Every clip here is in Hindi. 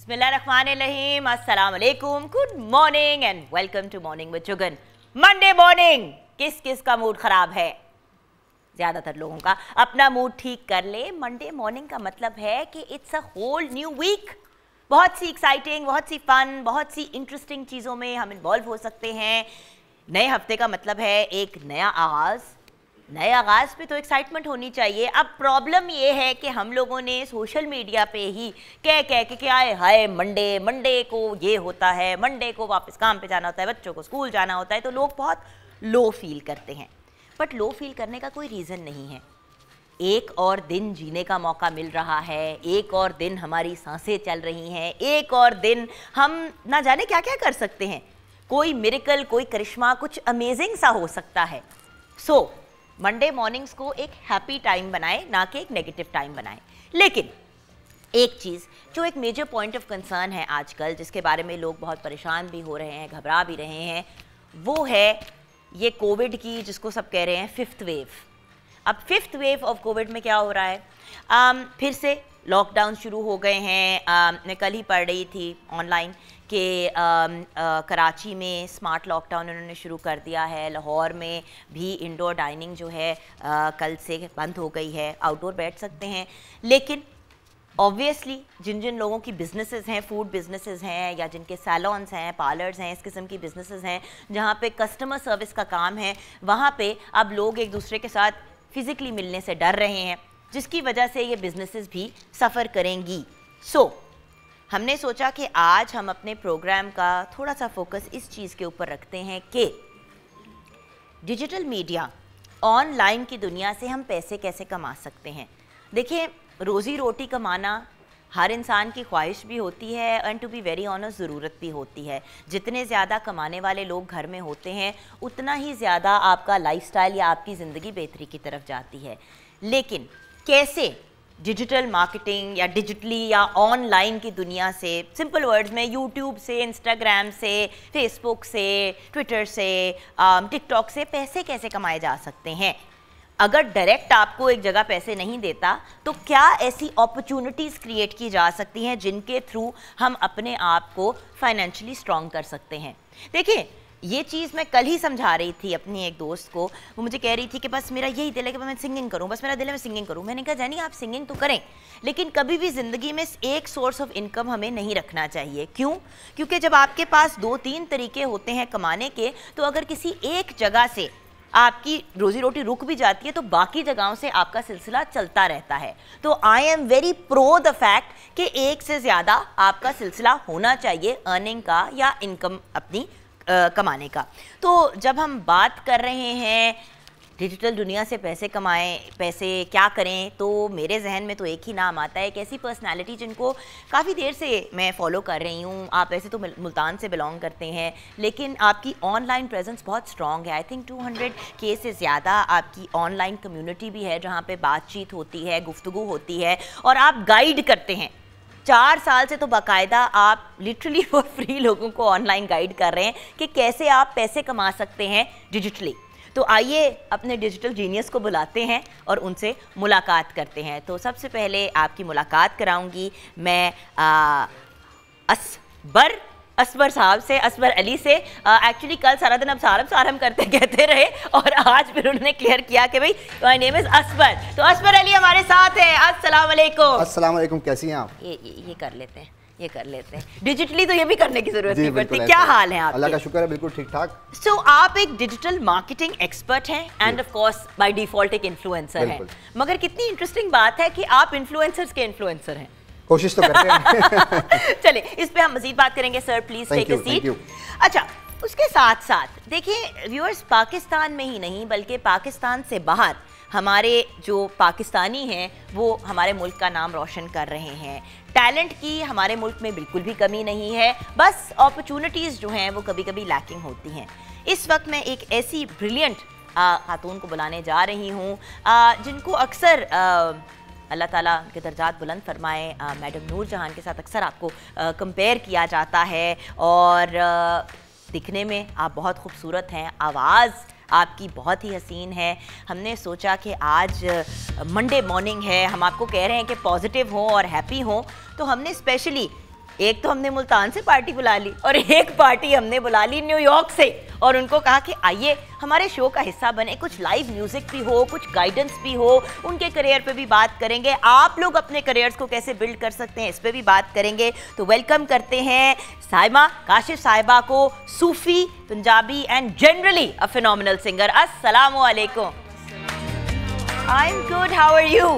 बिस्मिल्लाहिर्रहमानिर्रहीम, अस्सलाम वालेकुम, good morning and welcome to morning with Jugan. Monday morning किस किस का मूड ख़राब है? ज़्यादातर लोगों का। अपना मूड ठीक कर ले। मंडे मॉर्निंग का मतलब है कि it's a whole new week. बहुत सी एक्साइटिंग, बहुत सी फन, बहुत सी इंटरेस्टिंग चीज़ों में हम इन्वॉल्व हो सकते हैं। नए हफ्ते का मतलब है एक नया आगाज़। नए आगाज़ पे तो एक्साइटमेंट होनी चाहिए। अब प्रॉब्लम ये है कि हम लोगों ने सोशल मीडिया पे ही कह कह के आए हाय मंडे, मंडे को ये होता है, मंडे को वापस काम पे जाना होता है, बच्चों को स्कूल जाना होता है, तो लोग बहुत लो फील करते हैं। बट लो फील करने का कोई रीज़न नहीं है। एक और दिन जीने का मौका मिल रहा है, एक और दिन हमारी सांसें चल रही हैं, एक और दिन हम ना जाने क्या क्या कर सकते हैं। कोई मिरेकल, कोई करिश्मा, कुछ अमेजिंग सा हो सकता है। सो मंडे मॉर्निंग्स को एक हैप्पी टाइम बनाएं, ना कि एक नेगेटिव टाइम बनाएं। लेकिन एक चीज़ जो एक मेजर पॉइंट ऑफ कंसर्न है आजकल, जिसके बारे में लोग बहुत परेशान भी हो रहे हैं, घबरा भी रहे हैं, वो है ये कोविड की, जिसको सब कह रहे हैं फिफ्थ वेव। अब फिफ्थ वेव ऑफ कोविड में क्या हो रहा है? फिर से लॉकडाउन शुरू हो गए हैं। मैं कल ही पढ़ रही थी ऑनलाइन कि कराची में स्मार्ट लॉकडाउन उन्होंने शुरू कर दिया है। लाहौर में भी इंडोर डाइनिंग जो है कल से बंद हो गई है, आउटडोर बैठ सकते हैं। लेकिन ऑब्वियसली जिन जिन लोगों की बिजनेसेस हैं, फूड बिजनेसेस हैं, या जिनके सैलॉन्स हैं, पार्लर्स हैं, इस किस्म की बिजनेसेस हैं जहाँ पे कस्टमर सर्विस का काम है, वहाँ पे अब लोग एक दूसरे के साथ फ़िज़िकली मिलने से डर रहे हैं, जिसकी वजह से ये बिजनेसेस भी सफ़र करेंगी। सो हमने सोचा कि आज हम अपने प्रोग्राम का थोड़ा सा फोकस इस चीज़ के ऊपर रखते हैं कि डिजिटल मीडिया, ऑनलाइन की दुनिया से हम पैसे कैसे कमा सकते हैं। देखिए, रोज़ी रोटी कमाना हर इंसान की ख्वाहिश भी होती है and to be very honest ज़रूरत भी होती है। जितने ज़्यादा कमाने वाले लोग घर में होते हैं, उतना ही ज़्यादा आपका लाइफस्टाइल या आपकी ज़िंदगी बेहतरी की तरफ जाती है। लेकिन कैसे डिजिटल मार्केटिंग या डिजिटली या ऑनलाइन की दुनिया से, सिंपल वर्ड्स में, यूट्यूब से, इंस्टाग्राम से, फेसबुक से, ट्विटर से, टिकटॉक से पैसे कैसे कमाए जा सकते हैं? अगर डायरेक्ट आपको एक जगह पैसे नहीं देता तो क्या ऐसी अपॉर्चुनिटीज़ क्रिएट की जा सकती हैं जिनके थ्रू हम अपने आप को फाइनेंशियली स्ट्रॉन्ग कर सकते हैं? देखिए, ये चीज़ मैं कल ही समझा रही थी अपनी एक दोस्त को। वो मुझे कह रही थी कि बस मेरा यही दिल है कि मैं सिंगिंग करूं, बस मेरा दिल है मैं सिंगिंग करूं। मैंने कहा जानी आप सिंगिंग तो करें, लेकिन कभी भी ज़िंदगी में एक सोर्स ऑफ इनकम हमें नहीं रखना चाहिए। क्यों? क्योंकि जब आपके पास 2-3 तरीके होते हैं कमाने के, तो अगर किसी एक जगह से आपकी रोज़ी रोटी रुक भी जाती है तो बाकी जगहों से आपका सिलसिला चलता रहता है। तो I am very pro the fact कि एक से ज़्यादा आपका सिलसिला होना चाहिए अर्निंग का या इनकम अपनी कमाने का। तो जब हम बात कर रहे हैं डिजिटल दुनिया से पैसे कमाएं, पैसे क्या करें, तो मेरे जहन में तो एक ही नाम आता है, एक ऐसी पर्सनालिटी जिनको काफ़ी देर से मैं फॉलो कर रही हूँ। आप ऐसे तो मुल्तान से बिलोंग करते हैं, लेकिन आपकी ऑनलाइन प्रेजेंस बहुत स्ट्रॉन्ग है। आई थिंक 200K से ज़्यादा आपकी ऑनलाइन कम्युनिटी भी है, जहाँ पे बातचीत होती है, गुफ्तगू होती है, और आप गाइड करते हैं। 4 साल से तो बाकायदा आप लिटरली फॉर फ्री लोगों को ऑनलाइन गाइड कर रहे हैं कि कैसे आप पैसे कमा सकते हैं डिजिटली। तो आइए अपने डिजिटल जीनियस को बुलाते हैं और उनसे मुलाकात करते हैं। तो सबसे पहले आपकी मुलाकात कराऊंगी मैं असबर साहब से, असबर अली से। एक्चुअली कल सारा दिन आप सारम करते कहते रहे और आज फिर उन्होंने क्लियर किया कि भाई माय नेम इज असबर। तो असबर अली हमारे साथ हैं। अस्सलाम वालेकुम। अस्सलाम वालेकुम, कैसी हैं आप? ये कर लेते हैं, ये कर लेते हैं डिजिटली, तो ये भी करने की जरूरत नहीं पड़ती। क्या हाल है आप? अल्लाह का शुक्र है, बिल्कुल ठीक ठाक। सो आप एक डिजिटल मार्केटिंग एक्सपर्ट हैं and of course by default एक इन्फ्लुएंसर हैं। मगर कितनी इंटरेस्टिंग बात है कि आप इन्फ्लुएंसर्स के इन्फ्लुएंसर हैं। कोशिश तो करते हैं। चले, इस पे हम मजीद बात करेंगे। Sir please take a seat. अच्छा, उसके साथ साथ देखिए व्यूअर्स, पाकिस्तान में ही नहीं बल्कि पाकिस्तान से बाहर हमारे जो पाकिस्तानी हैं वो हमारे मुल्क का नाम रोशन कर रहे हैं। टैलेंट की हमारे मुल्क में बिल्कुल भी कमी नहीं है, बस अपॉर्चुनिटीज़ जो हैं वो कभी कभी लैकिंग होती हैं। इस वक्त मैं एक ऐसी ब्रिलियंट खातून को बुलाने जा रही हूँ जिनको अक्सर अल्लाह ताला के दर्जात बुलंद फरमाए, मैडम नूर जहान के साथ अक्सर आपको कंपेयर किया जाता है। और दिखने में आप बहुत खूबसूरत हैं, आवाज़ आपकी बहुत ही हसीन है। हमने सोचा कि आज मंडे मॉर्निंग है, हम आपको कह रहे हैं कि पॉजिटिव हों और हैप्पी हों, तो हमने स्पेशली एक तो हमने मुल्तान से पार्टी बुला ली और एक पार्टी हमने बुला ली न्यूयॉर्क से, और उनको कहा कि आइए हमारे शो का हिस्सा बने, कुछ लाइव म्यूजिक भी हो, कुछ गाइडेंस भी हो, उनके करियर पे भी बात करेंगे, आप लोग अपने करियर्स को कैसे बिल्ड कर सकते हैं इस पे भी बात करेंगे। तो वेलकम करते हैं साइमा काशिफ साहिबा को, सूफी, Punjabi and generally a phenomenal singer. अस्सलाम वालेकुम। I am good, how are you?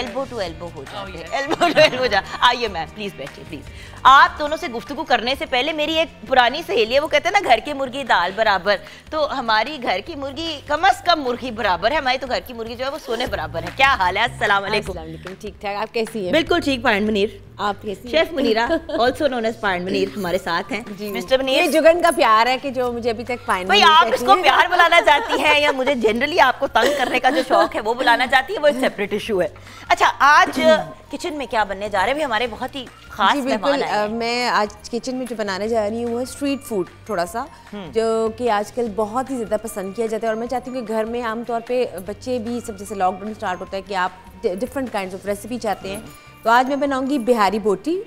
Elbow to elbow हो जाए, एल्बो टू एल्बो जा। आइए मैम, प्लीज बैठिए प्लीज। आप दोनों से गुफ्तगू करने से पहले मेरी एक पुरानी सहेली है, वो कहते हैं ना घर की मुर्गी दाल बराबर, तो हमारी घर की मुर्गी कम अज कम मुर्गी बराबर है, हमारी तो घर की मुर्गी जो है वो सोने बराबर है। क्या हाल है? अस्सलाम वालेकुम। ठीक ठाक, आप कैसी हैं? बिल्कुल ठीक, पायन मुनीर। आप कैसी? Chef Munira also known as Payan Munir हमारे साथ हैं। मिस्टर मुनीर, ये जुगन का प्यार है कि जो मुझे अभी तक पायन मुनीर, आप इसको प्यार बुलाना चाहती है या मुझे जनरली आपको तंग करने का जो शौक है वो बुलाना चाहती है, वो एक सेपरेट इशू है। अच्छा, आज किचन में क्या बनने जा रहे हैं? हमारे बहुत ही खास मेहमान आए हैं। मैं आज किचन में जो बनाने जा रही हूँ वो है स्ट्रीट फूड, थोड़ा सा जो कि आजकल बहुत ही ज़्यादा पसंद किया जाता है, और मैं चाहती हूँ कि घर में आमतौर पे बच्चे भी सब, जैसे लॉकडाउन स्टार्ट होता है कि आप डिफरेंट काइंड ऑफ रेसिपी चाहते हैं, तो आज मैं बनाऊँगी बिहारी बोटी,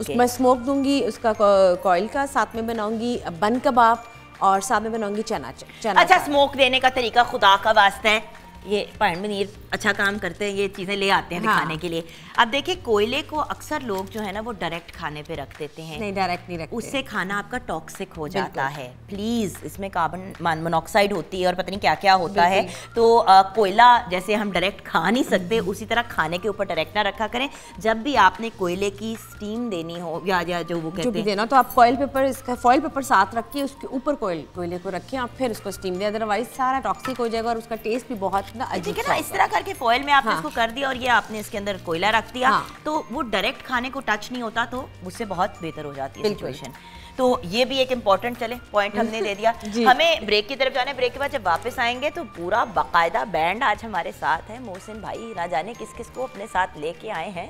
उसमें स्मोक दूँगी उसका कॉयल का, साथ में बनाऊँगी बन कबाब और साथ में बनाऊँगी चना चना। अच्छा, स्मोक देने का तरीका खुदा का वास्ता है, ये पायन मुनीर अच्छा काम करते हैं, ये चीज़ें ले आते हैं दिखाने के लिए। अब देखिए, कोयले को अक्सर लोग जो है ना वो डायरेक्ट खाने पे रख देते हैं। नहीं, डायरेक्ट नहीं रखते, उससे खाना आपका टॉक्सिक हो जाता है। प्लीज़, इसमें कार्बन मोनोक्साइड होती है और पता नहीं क्या क्या होता है, तो कोयला जैसे हम डायरेक्ट खा नहीं सकते, उसी तरह खाने के ऊपर डायरेक्ट ना रखा करें। जब भी आपने कोयले की स्टीम देनी हो या जो वो कहते हैं देना, तो आप कॉयल पेपर, इसका फॉइल पेपर साथ रखिए, उसके ऊपर कोयले को रखिए, आप फिर उसको स्टीम दें, अदरवाइज सारा टॉक्सिक हो जाएगा और उसका टेस्ट भी बहुत ठीक है ना। इस तरह करके फॉइल में आपने इसको कर दिया और ये आपने इसके अंदर कोयला रख दिया, तो वो डायरेक्ट खाने को टच नहीं होता, तो उससे बहुत बेहतर हो जाती है सिचुएशन। तो ये भी एक इम्पॉर्टेंट चले पॉइंट हमने दे दिया। हमें ब्रेक की तरफ जाने, ब्रेक के बाद जब वापस आएंगे तो पूरा बाकायदा बैंड आज हमारे साथ है। मोहसिन भाई ना जाने किस किस को अपने साथ लेके आए हैं,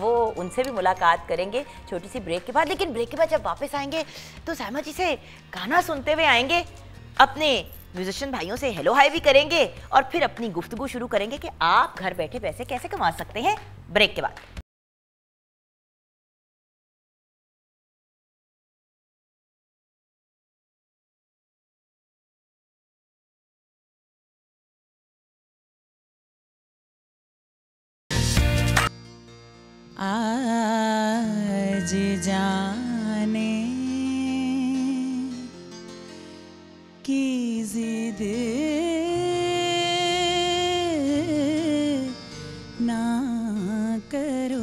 वो उनसे भी मुलाकात करेंगे छोटी सी ब्रेक के बाद। लेकिन ब्रेक के बाद जब वापस आएंगे तो साइमा जी से गाना सुनते हुए आएंगे, अपने म्यूजिशियन भाइयों से हेलो हाय भी करेंगे और फिर अपनी गुफ्तगू शुरू करेंगे कि आप घर बैठे पैसे कैसे कमा सकते हैं। ब्रेक के बाद। आज जाने की जिद ना करो,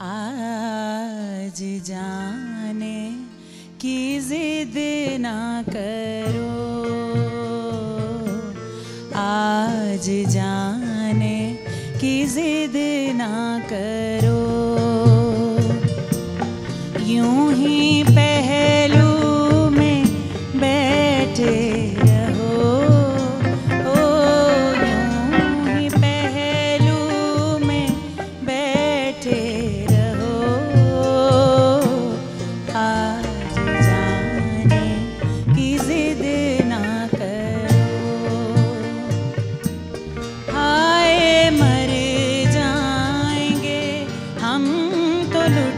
आज जाने की जिद ना करो, आज जाने की जिद ना करो, यूं ही पहलू में बैठे रहो, ओ यूं ही पहलू में बैठे रहो, आज जाने की जिद ना करो, हाय मर जाएंगे हम तो लुट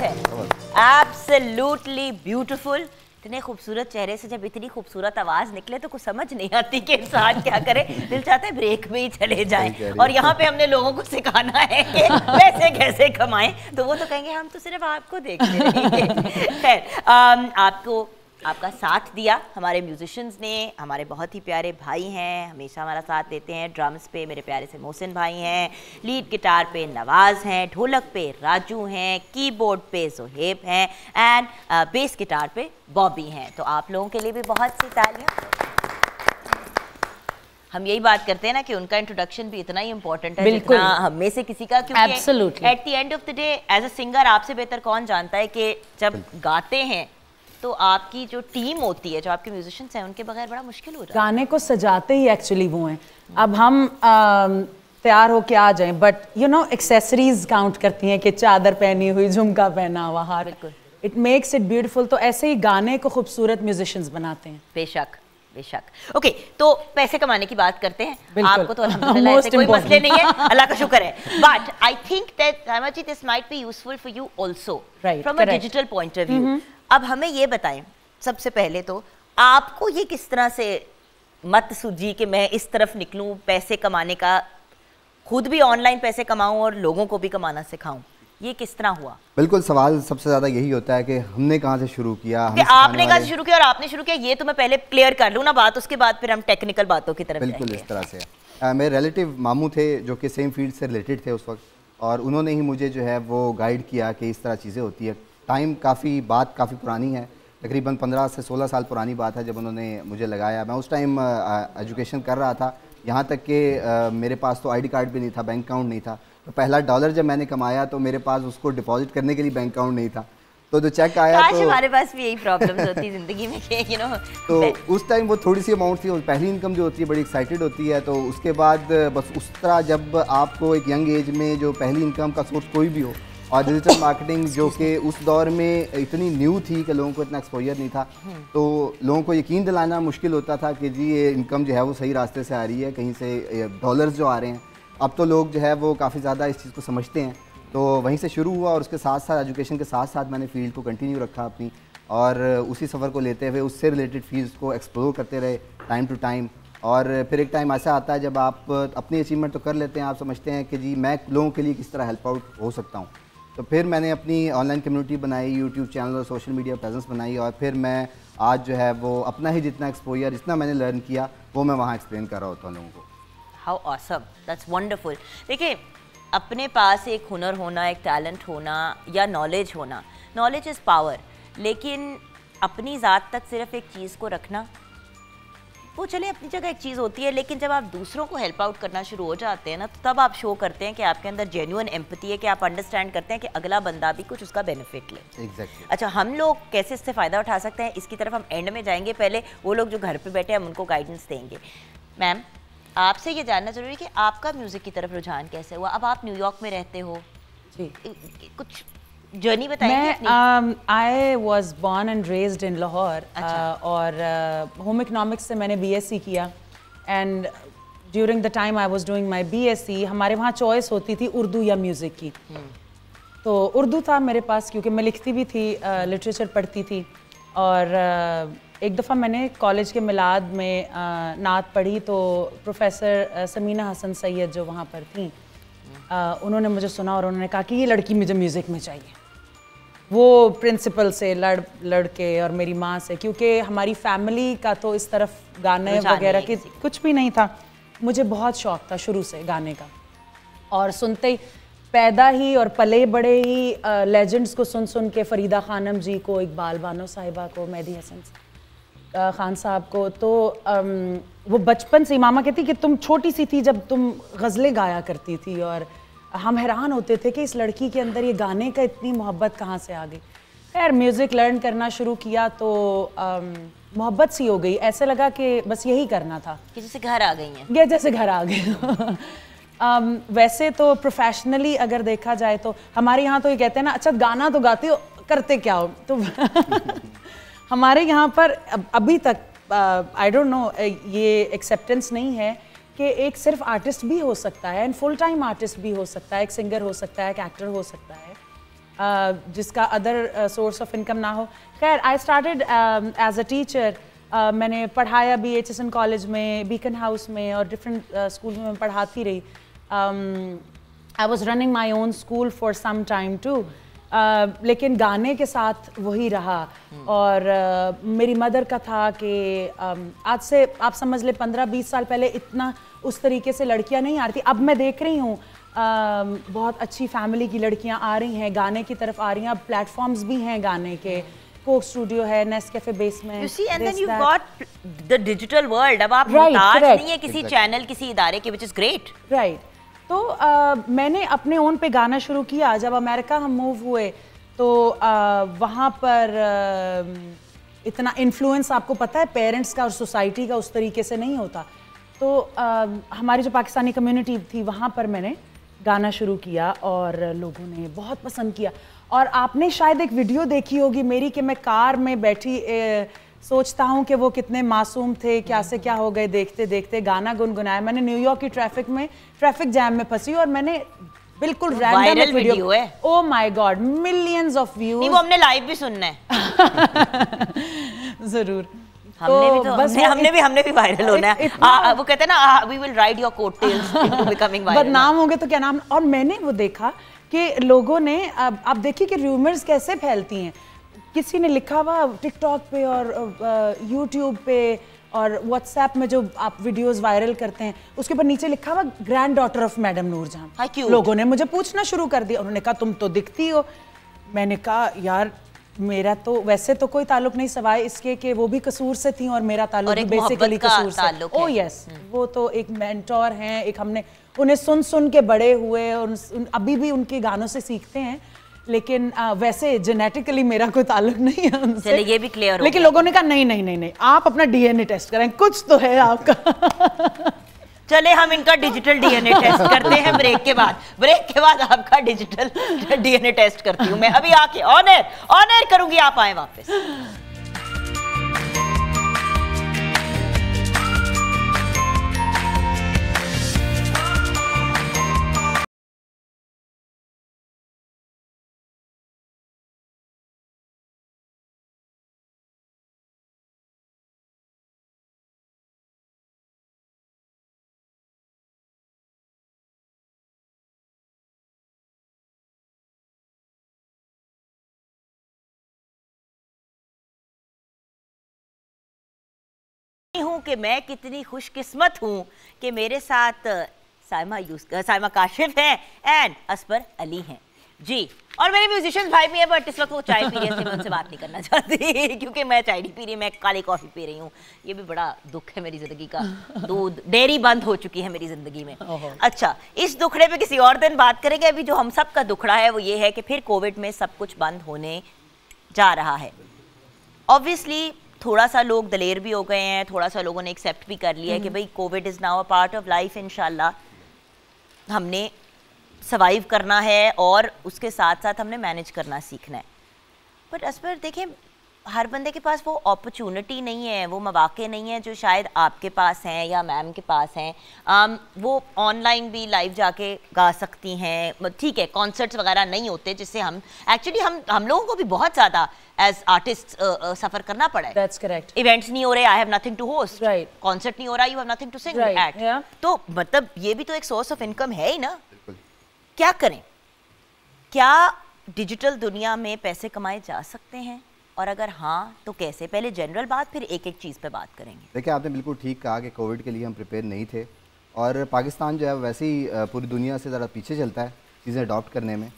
बात है, एब्सोल्युटली ब्यूटीफुल। इतने खूबसूरत चेहरे से जब इतनी खूबसूरत आवाज़ निकले तो कुछ समझ नहीं आती कि इंसान क्या करे, दिल चाहता है ब्रेक में ही चले जाए। और यहाँ पे हमने लोगों को सिखाना है कि पैसे कैसे कमाएं, तो वो तो कहेंगे हम तो सिर्फ आपको देखते रहेंगे। खैर, आपको आपका साथ दिया हमारे म्यूजिशंस ने, हमारे बहुत ही प्यारे भाई हैं, हमेशा हमारा साथ देते हैं। ड्रम्स पे मेरे प्यारे से मोहसिन भाई हैं, लीड गिटार पे नवाज़ हैं, ढोलक पे राजू हैं, कीबोर्ड पे जहेब हैं एंड बेस गिटार पे बॉबी हैं। तो आप लोगों के लिए भी बहुत सी तालियां। हम यही बात करते हैं ना कि उनका इंट्रोडक्शन भी इतना ही इम्पोर्टेंट है जितना हम में से किसी का, क्योंकि at the end of the day as a singer आपसे बेहतर कौन जानता है कि जब गाते हैं तो आपकी जो टीम होती है, जो आपके म्यूजिशियंस हैं, उनके बगैर बड़ा मुश्किल हो जाता है। गाने को सजाते ही एक्चुअली वो हैं। अब हम तैयार होके आ जाएं, but you know accessories count करती हैं कि चादर पहनी हुई, झुमका पहना हुआ, हार, इट मेक्स इट ब्यूटीफुल। तो ऐसे ही गाने को खूबसूरत म्यूजिशियंस बनाते हैं। बेशक बेशक। ओके, तो पैसे कमाने की बात करते हैं। आपको तो अल्हम्दुलिल्लाह ऐसे कोई मसले नहीं है, अल्लाह का शुक्र है। But I think that Saima ji, this might be useful for you also from a digital point of view. अब हमें ये बताएं सबसे पहले तो, आपको ये किस तरह से मत सूझी कि मैं इस तरफ निकलूं पैसे कमाने का, खुद भी ऑनलाइन पैसे कमाऊं और लोगों को भी कमाना सिखाऊं, ये किस तरह हुआ? बिल्कुल, सवाल सबसे ज़्यादा यही होता है कि हमने कहाँ से शुरू किया, आपने कहाँ से शुरू किया और आपने शुरू किया। ये तो मैं पहले क्लियर कर लूँ ना बात, उसके बाद फिर हम टेक्निकल बातों की तरफ। बिल्कुल इस तरह से मेरे रिलेटिव मामू थे जो कि सेम फील्ड से रिलेटेड थे उस वक्त, और उन्होंने ही मुझे जो है वो गाइड किया कि इस तरह चीज़ें होती है। टाइम काफ़ी, बात काफ़ी पुरानी है, तकरीबन 15 से 16 साल पुरानी बात है जब उन्होंने मुझे लगाया। मैं उस टाइम एजुकेशन कर रहा था, यहाँ तक कि मेरे पास तो आईडी कार्ड भी नहीं था, बैंक अकाउंट नहीं था। तो पहला डॉलर जब मैंने कमाया तो मेरे पास उसको डिपॉजिट करने के लिए बैंक अकाउंट नहीं था, तो जो चेक आया तो हमारे पास भी यही प्रॉब्लम्स होती है ज़िंदगी में, यू नो। तो उस टाइम वो थोड़ी सी अमाउंट थी, और पहली इनकम जो होती है बड़ी एक्साइटेड होती है। तो उसके बाद बस उस तरह जब आपको एक यंग एज में जो पहली इनकम का सोर्स कोई भी हो, और डिजिटल मार्केटिंग जो कि उस दौर में इतनी न्यू थी कि लोगों को इतना एक्सपोजर नहीं था, तो लोगों को यकीन दिलाना मुश्किल होता था कि जी ये इनकम जो है वो सही रास्ते से आ रही है, कहीं से डॉलर्स जो आ रहे हैं। अब तो लोग जो है वो काफ़ी ज़्यादा इस चीज़ को समझते हैं, तो वहीं से शुरू हुआ। और उसके साथ साथ एजुकेशन के साथ साथ मैंने फील्ड को कंटिन्यू रखा अपनी, और उसी सफ़र को लेते हुए उससे रिलेटेड फील्ड्स को एक्सप्लोर करते रहे टाइम टू टाइम। और फिर एक टाइम ऐसा आता है जब आप अपनी अचीवमेंट तो कर लेते हैं, आप समझते हैं कि जी मैं लोगों के लिए किस तरह हेल्प आउट हो सकता हूँ। तो फिर मैंने अपनी ऑनलाइन कम्युनिटी बनाई, यूट्यूब चैनल और सोशल मीडिया प्रेजेंस बनाई, और फिर मैं आज जो है वो अपना ही जितना एक्सपोजर, जितना मैंने लर्न किया, वो मैं वहाँ एक्सप्लेन कर रहा होता हूँ लोगों को। How awesome, that's wonderful. देखिए, अपने पास एक हुनर होना, एक टैलेंट होना या नॉलेज होना, नॉलेज इज़ पावर, लेकिन अपनी ज़ात तक सिर्फ एक चीज़ को रखना, वो चले अपनी जगह एक चीज़ होती है, लेकिन जब आप दूसरों को हेल्प आउट करना शुरू हो जाते हैं ना, तो तब आप शो करते हैं कि आपके अंदर जेन्युइन एम्पैथी है, कि आप अंडरस्टैंड करते हैं कि अगला बंदा भी कुछ उसका बेनिफिट ले। एग्जैक्टली। अच्छा, हम लोग कैसे इससे फ़ायदा उठा सकते हैं, इसकी तरफ हम एंड में जाएंगे। पहले वो लोग जो घर पर बैठे हैं, हम उनको गाइडेंस देंगे। मैम, आपसे ये जानना जरूरी है कि आपका म्यूज़िक की तरफ रुझान कैसे हुआ? अब आप न्यूयॉर्क में रहते हो जी, कुछ जर्नी बताइए। I was born and raised in Lahore, और होम इकनॉमिक्स से मैंने बीएससी किया, and during the time I was doing my BSc, हमारे वहाँ चॉइस होती थी उर्दू या म्यूज़िक की। तो उर्दू था मेरे पास, क्योंकि मैं लिखती भी थी, लिटरेचर पढ़ती थी, और एक दफ़ा मैंने कॉलेज के मिलाद में नात पढ़ी, तो प्रोफेसर समीना हसन सैयद जो वहाँ पर थी, उन्होंने मुझे सुना और उन्होंने कहा कि ये लड़की मुझे म्यूज़िक में चाहिए। वो प्रिंसिपल से लड़ के और मेरी माँ से, क्योंकि हमारी फैमिली का तो इस तरफ गाने वगैरह के कुछ भी नहीं था। मुझे बहुत शौक़ था शुरू से गाने का, और सुनते ही पैदा ही और पले बड़े ही लेजेंड्स को सुन सुन के, फ़रीदा खानम जी को, इकबाल बानो साहिबा को, मेहदी हसन खान साहब को। तो वो बचपन से ही, मामा कहती कि तुम छोटी सी थी जब तुम गज़लें गाया करती थी, और हम हैरान होते थे कि इस लड़की के अंदर ये गाने का इतनी मोहब्बत कहाँ से आ गई। खैर, म्यूज़िक लर्न करना शुरू किया तो मोहब्बत सी हो गई, ऐसे लगा कि बस यही करना था, कि जैसे घर आ गई हैं, ये जैसे घर आ गई। वैसे तो प्रोफेशनली अगर देखा जाए तो हमारे यहाँ तो ये कहते हैं ना, अच्छा गाना तो गाती हो, करते क्या हो? तो हमारे यहाँ पर अभी तक आई डोंट नो, ये एक्सेप्टेंस नहीं है कि एक सिर्फ आर्टिस्ट भी हो सकता है, एंड फुल टाइम आर्टिस्ट भी हो सकता है, एक सिंगर हो सकता है, एक एक्टर हो सकता है। जिसका अदर सोर्स ऑफ इनकम ना हो। खैर I started as a teacher, मैंने पढ़ाया भी HSN कॉलेज में, बीकन हाउस में और डिफरेंट स्कूल में पढ़ाती रही। I was running my own school for some time too, लेकिन गाने के साथ वही रहा। और मेरी मदर का था कि आज से आप समझ ले 15-20 साल पहले इतना उस तरीके से लड़कियां नहीं आ रही थी। अब मैं देख रही हूँ बहुत अच्छी फैमिली की लड़कियां आ रही हैं, गाने की तरफ आ रही हैं। अब प्लेटफॉर्म्स भी हैं गाने के, कोक स्टूडियो है, Nescafe Basement. You see and then you got the digital world. अब आप मोहताज नहीं है किसी चैनल, किसी इदारे के, व्हिच इज ग्रेट, राइट। तो मैंने अपने ओन पे गाना शुरू किया। जब अमेरिका हम मूव हुए तो वहाँ पर इतना इन्फ्लुएंस, आपको पता है, पेरेंट्स का और सोसाइटी का उस तरीके से नहीं होता। तो हमारी जो पाकिस्तानी कम्युनिटी थी वहाँ पर मैंने गाना शुरू किया और लोगों ने बहुत पसंद किया। और आपने शायद एक वीडियो देखी होगी मेरी कि मैं कार में बैठी सोचता हूँ कि वो कितने मासूम थे, क्या से क्या हो गए, देखते देखते गाना गुनगुनाया। मैंने न्यूयॉर्क की ट्रैफिक में, ट्रैफिक जैम में फंसी और मैंने बिल्कुल रैंडम एक वीडियो है। Oh my God, millions of views. नहीं, वो हमने लाइव भी सुनना है जरूर। हमने भी वायरल होना है। वो कहते हैं ना, we will ride your coattails into becoming viral. बदनाम होंगे तो क्या नाम। और मैंने वो देखा कि लोगों ने, आप देखिए कि रूमर्स कैसे फैलती हैं। किसी ने लिखा हुआ टिकटॉक पे और यूट्यूब पे और व्हाट्सएप में जो आप वीडियोस वायरल करते हैं उसके ऊपर नीचे लिखा हुआ granddaughter of madam Noor जहां। लोगों ने मुझे पूछना शुरू कर दिया, उन्होंने कहा तुम तो दिखती हो। मैंने कहा यार मेरा तो वैसे तो कोई ताल्लुक नहीं, सवाए इसके कि वो भी कसूर से थी और मेरा ताल्लुक बेसिकली कसूर से। ओ यस, वो तो एक मेंटोर हैं, एक हमने उन्हें सुन सुन के बड़े हुए और अभी भी उनके गानों से सीखते हैं। लेकिन वैसे जेनेटिकली मेरा कोई ताल्लुक नहीं है उनसे। चलिए ये भी क्लियर हो। लेकिन लोगों ने कहा नहीं नहीं नहीं नहीं, आप अपना DNA टेस्ट करें, कुछ तो है आपका। चले हम इनका डिजिटल DNA टेस्ट करते हैं ब्रेक के बाद। ब्रेक के बाद आपका डिजिटल DNA टेस्ट करती हूं मैं अभी आके ऑन एयर करूंगी। आप आए वापस। हूँ कि मैं कितनी खुशकिस्मत हूँ कि मेरे साथ साइमा काशिफ हैं एंड अस्पर अली हैं जी। और मेरे म्यूजिशियन भाई भी हैं, बट इस वक्त वो चाय पी रही है, मैं उनसे बात नहीं करना चाहती क्योंकि मैं चाय नहीं पी रही, मैं काली कॉफ़ी पी रही हूँ। ये भी बड़ा दुख है मेरी ज़िंदगी का, दूध डेयरी बंद हो चुकी है मेरी ज़िंदगी में। अच्छा, इस दुखड़े पे किसी और दिन बात करेंगे। अभी जो हम सब का दुखड़ा है वो ये है कि फिर कोविड में सब कुछ बंद होने जा रहा है। ऑब्वियसली थोड़ा सा लोग दलेर भी हो गए हैं, थोड़ा सा लोगों ने एक्सेप्ट भी कर लिया है कि भाई Covid is now a part of life, इंशाल्लाह हमने सर्वाइव करना है और उसके साथ साथ हमने मैनेज करना सीखना है। बट अस्पर देखें, हर बंदे के पास वो अपॉर्चुनिटी नहीं है, वो मौके नहीं है जो शायद आपके पास हैं या मैम के पास हैं। वो ऑनलाइन भी लाइव जाके गा सकती हैं, ठीक है, कॉन्सर्ट्स वगैरह नहीं होते जिससे हम एक्चुअली हम लोगों को भी बहुत ज़्यादा एज आर्टिस्ट सफ़र करना पड़ा है। That's correct. इवेंट्स नहीं हो रहे, I have nothing to host, right. Concert नहीं हो रहा, you have nothing to sing at. तो मतलब ये भी तो एक सोर्स ऑफ इनकम है ही ना। क्या करें, क्या डिजिटल दुनिया में पैसे कमाए जा सकते हैं, और अगर हाँ तो कैसे? पहले जनरल बात, फिर एक एक चीज़ पे बात करेंगे। देखिए, आपने बिल्कुल ठीक कहा कि कोविड के लिए हम प्रिपेयर नहीं थे और पाकिस्तान जो है वैसे ही पूरी दुनिया से ज़रा पीछे चलता है चीज़ें अडॉप्ट करने में।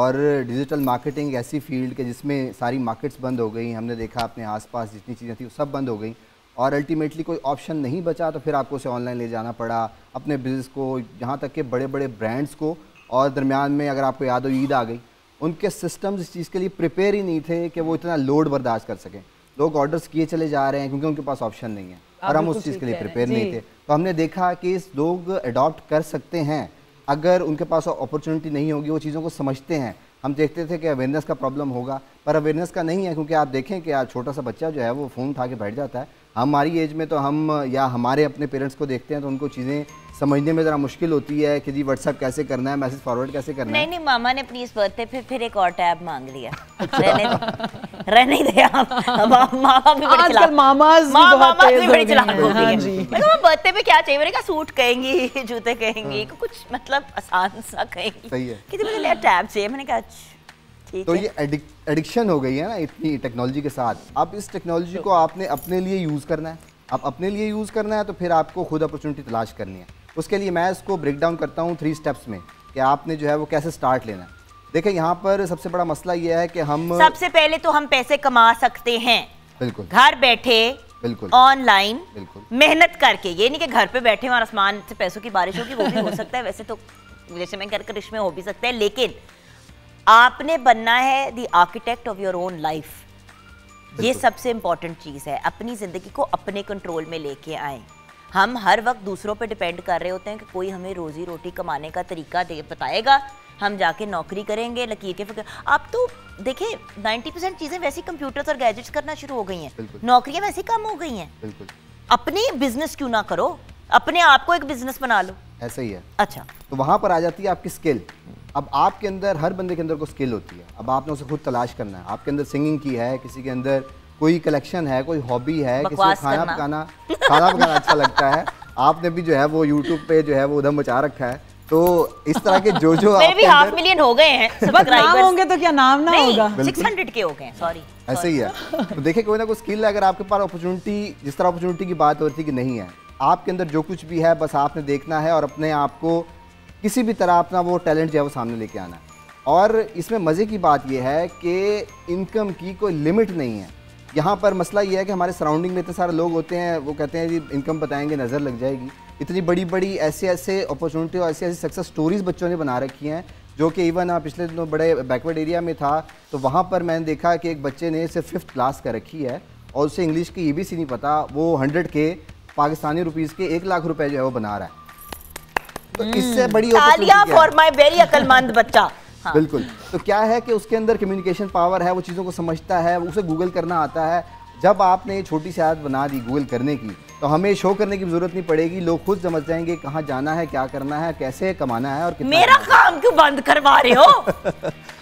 और डिजिटल मार्केटिंग ऐसी फील्ड के जिसमें सारी मार्केट्स बंद हो गई, हमने देखा अपने आसपास जितनी चीज़ें थी वो सब बंद हो गई और अल्टीमेटली कोई ऑप्शन नहीं बचा, तो फिर आपको उसे ऑनलाइन ले जाना पड़ा अपने बिज़नेस को, यहाँ तक कि बड़े बड़े ब्रांड्स को। और दरमियान में अगर आपको याद हो, ईद आ गई, उनके सिस्टम्स इस चीज़ के लिए प्रिपेयर ही नहीं थे कि वो इतना लोड बर्दाश्त कर सकें। लोग ऑर्डर्स किए चले जा रहे हैं क्योंकि उनके पास ऑप्शन नहीं है और हम उस चीज़ के लिए प्रिपेयर नहीं थे। तो हमने देखा कि इस लोग अडॉप्ट कर सकते हैं अगर उनके पास अपॉर्चुनिटी नहीं होगी, वो चीज़ों को समझते हैं। हम देखते थे कि अवेयरनेस का प्रॉब्लम होगा, पर अवेयरनेस का नहीं है, क्योंकि आप देखें कि आज छोटा सा बच्चा जो है वो फ़ोन उठा के बैठ जाता है हमारी एज में तो हम या हमारे अपने पेरेंट्स को देखते हैं तो उनको चीज़ें समझने में ज़रा मुश्किल होती है कि जी व्हाट्सएप कैसे करना है, मैसेज फॉरवर्ड कैसे करना है। नहीं नहीं, मामा ने अपनी इस बर्थडे पे फिर एक और टैब मांग लिया। रहने दे आप, मामा भी बड़े चलाक, मामा भी बड़े चलाक हो गए हैं जी। मतलब बर्थडे पे क्या चाहिए, मैंने कहा सूट कहेंगी, जूते कहेंगी, कुछ मतलब आसान सा कहेंगी। सही है कि मुझे ले टैब चाहिए, मैंने कहा तो ये एडिक्शन हो गई है ना इतनी टेक्नोलॉजी के साथ। अब इस टेक्नोलॉजी को आपने अपने लिए यूज़ करना है, आप अपने लिए यूज़ करना है तो फिर आपको खुद अपॉर्चुनिटी तलाश करनी है। उसके लिए मैं इसको ब्रेक डाउन करता हूँ 3 स्टेप्स में कि आपने जो है वो कैसे स्टार्ट लेना है। देखें यहाँ पर सबसे बड़ा मसला ये है कि हम सबसे पहले तो हम पैसे कमा सकते हैं, बिल्कुल घर बैठे, बिल्कुल ऑनलाइन, बिल्कुल मेहनत करके। ये नहीं कि घर पे बैठे और आसमान से पैसों की बारिश होगी, वो भी हो सकता है, वैसे तो जैसे मैं कर रिश्मे हो भी सकता है, लेकिन आपने बनना है the architect of your own life. ये सबसे इम्पॉर्टेंट चीज़ है, अपनी ज़िंदगी को अपने कंट्रोल में लेके आए। हम हर वक्त दूसरों पे डिपेंड कर रहे होते हैं कि कोई हमें रोज़ी रोटी कमाने का तरीका बताएगा, हम जाके नौकरी करेंगे, लकीर के फिक्र। आप तो देखें 90% चीज़ें वैसी कंप्यूटर्स और गैजेट्स करना शुरू हो गई हैं, नौकरियां वैसी कम हो गई हैं। अपने बिजनेस क्यों ना करो, अपने आप को एक बिजनेस बना लो। ऐसा ही है। अच्छा, तो वहाँ पर आ जाती है आपकी स्किल। अब आपके अंदर, हर बंदे के अंदर को स्किल होती है, अब आपने उसे खुद तलाश करना है। आपके अंदर सिंगिंग की है, किसी के अंदर कोई कलेक्शन है, कोई हॉबी है, किसी को खाना पकाना अच्छा लगता है। आपने भी जो है वो YouTube पे जो है वो उधम मचा रखा है। तो इस तरह के जो जो मेरे भी 500,000 हो गए हैं सब्सक्राइबर्स होंगे तो क्या नाम ना होगा, 600 के हो गए हैं, सॉरी। ऐसे ही है, तो देखिए कोई ना कोई स्किल है। अगर आपके पास अपॉर्चुनिटी, जिस तरह अपॉर्चुनिटी की बात हो रही थी कि नहीं है, आपके अंदर जो कुछ भी है बस आपने देखना है और अपने आप को किसी भी तरह अपना वो टैलेंट जो है वो सामने लेके आना है। और इसमें मज़े की बात ये है कि इनकम की कोई लिमिट नहीं है। यहाँ पर मसला ये है कि हमारे सराउंडिंग में इतने सारे लोग होते हैं, वो कहते हैं जी इनकम बताएंगे नज़र लग जाएगी। इतनी बड़ी बड़ी ऐसे अपॉर्चुनिटी और ऐसी सक्सेस स्टोरीज़ बच्चों ने बना रखी हैं, जो कि इवन पिछले दिनों बड़े बैकवर्ड एरिया में था तो वहाँ पर मैंने देखा कि एक बच्चे ने सिर्फ 5th क्लास कर रखी है और उसे इंग्लिश की ABC नहीं पता, वो 100K पाकिस्तानी रुपीज़ के 1 लाख रुपये जो है वो बना रहा है। तो इससे बड़ी फॉर माय वेरी अक्लमंद बच्चा। हाँ। बिल्कुल, तो क्या है कि उसके अंदर कम्युनिकेशन पावर है, वो चीज़ों को समझता है, उसे गूगल करना आता है। जब आपने ये छोटी सी आदत बना दी गूगल करने की, तो हमें शो करने की ज़रूरत नहीं पड़ेगी, लोग खुद समझ जाएंगे कहाँ जाना है, क्या करना है, कैसे कमाना है और कितना। मेरा काम क्यों बंद करवा रहे हो,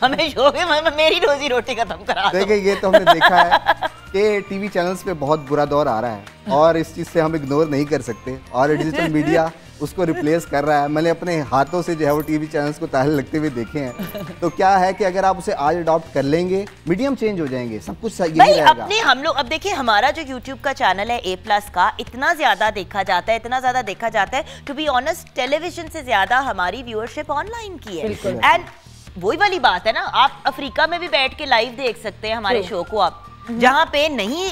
हमें शो में मेरी रोजी रोटी खत्म करा। देखिए ये तो हमने देखा है कि टीवी चैनल्स पे बहुत बुरा दौर आ रहा है और इस चीज़ से हम इग्नोर नहीं कर सकते, और डिजिटल मीडिया उसको रिप्लेस कर रहा है। मैंने अपने हाथों से जो है वो टीवी चैनल्स को ताले लगते हुए देखे हैं। तो क्या है कि अगर आप उसे आज अडॉप्ट कर लेंगे, मीडियम चेंज हो जाएंगे, सब कुछ यही रहेगा। अपने हम लोग अब देखिए, हमारा जो YouTube का चैनल है APlus का, इतना ज़्यादा देखा जाता है, इतना ज़्यादा देखा जाता है, टू बी ऑनेस्ट टेलीविजन से ज़्यादा हमारी व्यूअरशिप ऑनलाइन की है। एंड वही वाली बात है ना, आप अफ्रीका में भी बैठ के लाइव देख सकते हैं हमारे शो को। आप जहाँ पे नहीं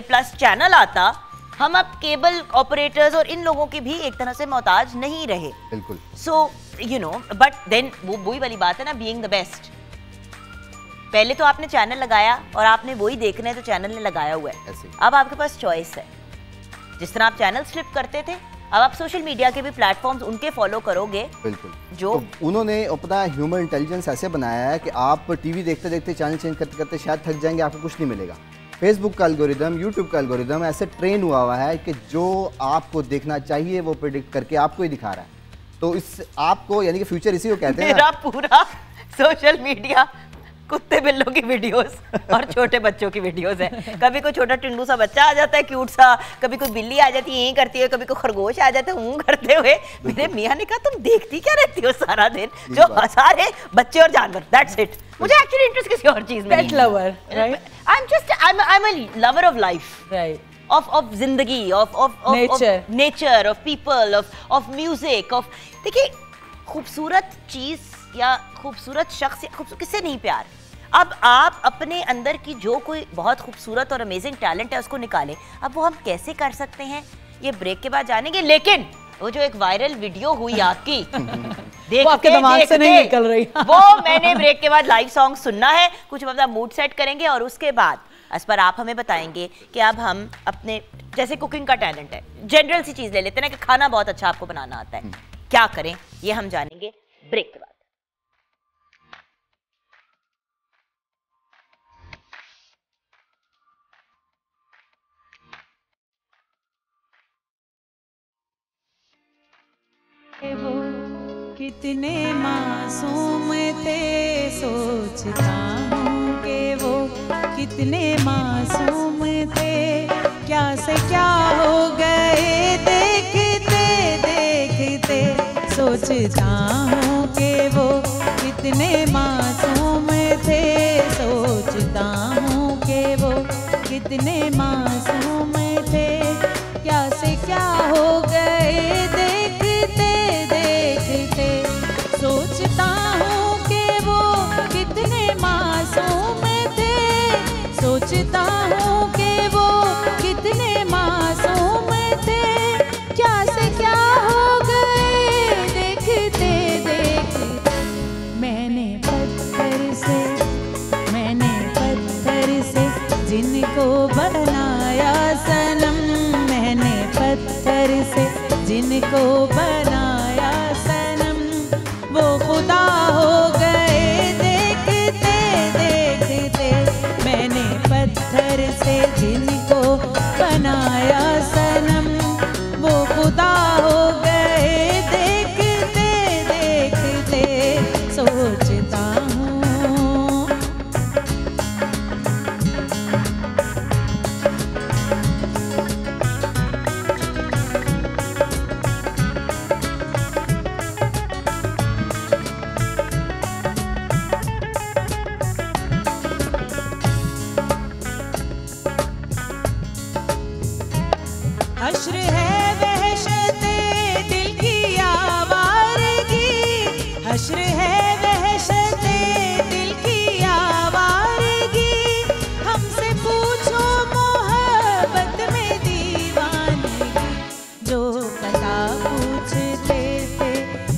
APlus चैनल आता, हम अब केबल ऑपरेटर्स और इन लोगों के भी एक तरह से मोहताज नहीं रहे। बिल्कुल। So you know, but then वही वाली बात है ना, बीइंग द बेस्ट। पहले तो आपने चैनल लगाया और आपने वही देखना है तो चैनल ने लगाया हुआ है, अब आपके पास चॉइस है। जिस तरह आप चैनल फ्लिप करते थे, अब आप सोशल मीडिया के भी प्लेटफॉर्म्स उनके फॉलो करोगे। बिल्कुल, जो तो उन्होंने अपना ह्यूमन इंटेलिजेंस ऐसे बनाया है कि आप टीवी देखते देखते, चैनल चेंज करते करते शायद थक जाएंगे, आपको कुछ नहीं मिलेगा। फेसबुक का एल्गोरिदम, यूट्यूब का एल्गोरिदम ऐसे ट्रेन हुआ हुआ है कि जो आपको देखना चाहिए वो प्रेडिक्ट करके आपको ही दिखा रहा है। तो इस आपको, यानी कि फ्यूचर इसी को कहते हैं। मेरा पूरा सोशल मीडिया कुत्ते बिल्लों की वीडियोस और छोटे बच्चों की वीडियोस है। कभी कोई छोटा टिंडू सा बच्चा आ जाता है, क्यूट सा, कभी कोई बिल्ली आ जाती है यहीं करती है, कभी कोई खरगोश आ जाता है हूं करते हुए। मेरे मियाँ ने कहा तुम देखती क्या रहती हो सारा दिन, जो सारे बच्चे और जानवर, दैट्स इट। मुझे एक्चुअली इंटरेस्ट किसी और चीज में, pet lover, right. I am just I am a lover of life, right, of जिंदगी, of nature, of people, of music, of. देखिए खूबसूरत चीज या खूबसूरत शख्स, किससे नहीं प्यार। अब आप अपने अंदर की जो कोई बहुत खूबसूरत और अमेजिंग टैलेंट है उसको निकालें। अब वो हम कैसे कर सकते हैं ये ब्रेक के बाद जानेंगे, लेकिन वो जो एक वायरल वीडियो हुई आपकी देखते, आपके दिमाग से नहीं निकल रही वो मैंने ब्रेक के बाद लाइव सॉन्ग सुनना है, कुछ मतलब मूड सेट करेंगे और उसके बाद अस्पर आप हमें बताएंगे कि अब हम अपने, जैसे कुकिंग का टैलेंट है, जनरल सी चीज़ ले लेते हैं ना कि खाना बहुत अच्छा आपको बनाना आता है, क्या करें, ये हम जानेंगे ब्रेक के बाद। कितने मासूम थे, सोचता हूँ कि वो कितने मासूम थे, क्या से क्या हो गए देखते देखते, सोचता हूँ कि वो कितने मासूम थे, सोचता हूँ कि वो कितने मासूम थे, क्या से क्या हो गए देखते देखते, सोचता हूँ कि वो कितने मासूम थे, सोचता हूँ कि वो कितने मासूम थे, क्या से क्या हो गए देखते देखते। मैंने पत्थर से जिनको बनाया सनम, मैंने पत्थर से जिनको बनाया सनम, वो खुदा हो गए देखते देखते, मैंने पत्थर से जिनको बनाया सनम, वो खुदा हो गए देखते देखते, सोचता हूँ हश्र है वहशते दिल की आवारगी, हश्र है वहशते दिल की आवारगी, हमसे पूछो मोहब्बत में दीवानगी, जो पता पूछते थे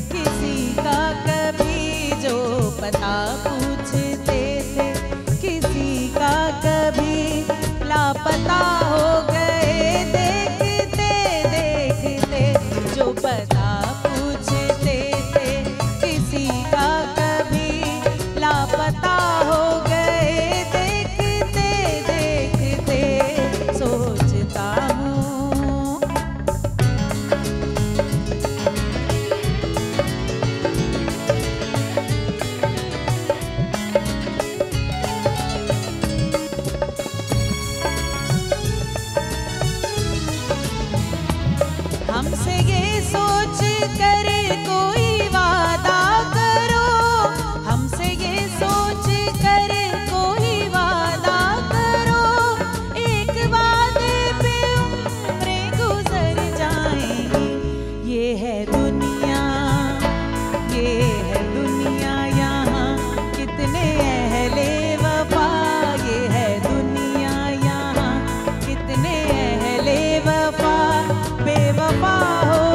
किसी का कभी, जो पता पूछते थे किसी का कभी, लापता हो गए देख पता पूछते थे किसी का कभी, लापता हो गए देखते देखते, सोचता हूँ। हमसे ये सोच कर कोई वादा करो, हमसे ये सोच कर कोई वादा करो, एक वादे पे उम्रे गुजर जाएंगी, ये है दुनिया यहाँ कितने अहले वफा, ये है दुनिया यहाँ कितने अहले वफा, बेवफा हो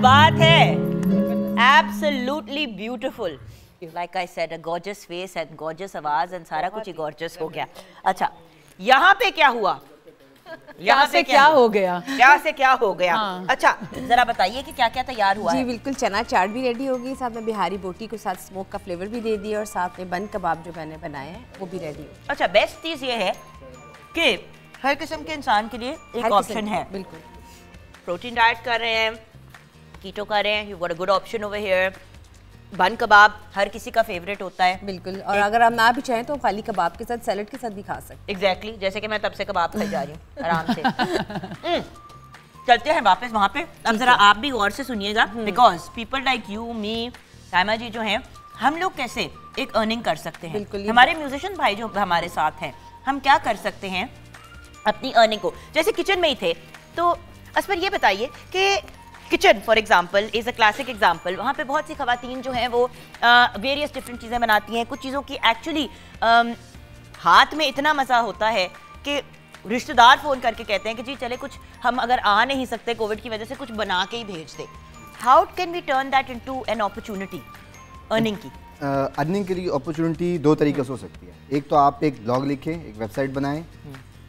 बात है। Absolutely beautiful. Like I said, a gorgeous face and gorgeous आवाज and सारा कुछ ही gorgeous हो गया। अच्छा, यहाँ पे क्या हुआ? यहाँ से क्या हो गया? यहाँ से क्या हो गया? हाँ। अच्छा, जरा बताइए कि क्या क्या तैयार हुआ है? जी बिल्कुल, चना चाट भी रेडी होगी, साथ में बिहारी बोटी के साथ स्मोक का फ्लेवर भी दे दिया और साथ में बन कबाब जो मैंने बनाए हैं वो भी रेडी हो। अच्छा, बेस्ट चीज़ ये है कि हर किस्म के इंसान के लिए एक ऑप्शन है। बिल्कुल, प्रोटीन डाइट कर रहे हैं, कीटो कर रहे हैं, you got a good option over here. Bun कबाब हर किसी का फेवरेट होता है। बिल्कुल, और अगर हम ना भी चाहें तो खाली कबाब के साथ सैलेड के साथ भी खा सकते हैं। एग्जैक्टली, जैसे कि मैं तब से कबाब खाई जा रही हूँ आराम से। चलते हैं वापस वहाँ पे। अब जरा आप भी गौर से सुनिएगा, because people like you, me, Saima ji जो हैं, हम लोग कैसे एक अर्निंग कर सकते हैं। बिल्कुल, हमारे म्यूजिशियन भाई जो हमारे साथ हैं, हम क्या कर सकते हैं अपनी अर्निंग को। जैसे किचन में ही थे तो अस्पर ये बताइए कि kitchen for example is a classic example. वहाँ पे बहुत सी ख़वातीन जो हैं वो वेरियस डिफरेंट चीज़ें बनाती हैं। कुछ चीज़ों की एक्चुअली हाथ में इतना मज़ा होता है कि रिश्तेदार फ़ोन करके कहते हैं कि जी चले कुछ हम अगर आ नहीं सकते कोविड की वजह से कुछ बना के ही भेज दे। How can we turn that into an opportunity earning की? अर्निंग के लिए अपॉर्चुनिटी दो तरीके से हो सकती है। एक तो आप एक ब्लॉग लिखें, एक वेबसाइट बनाएं।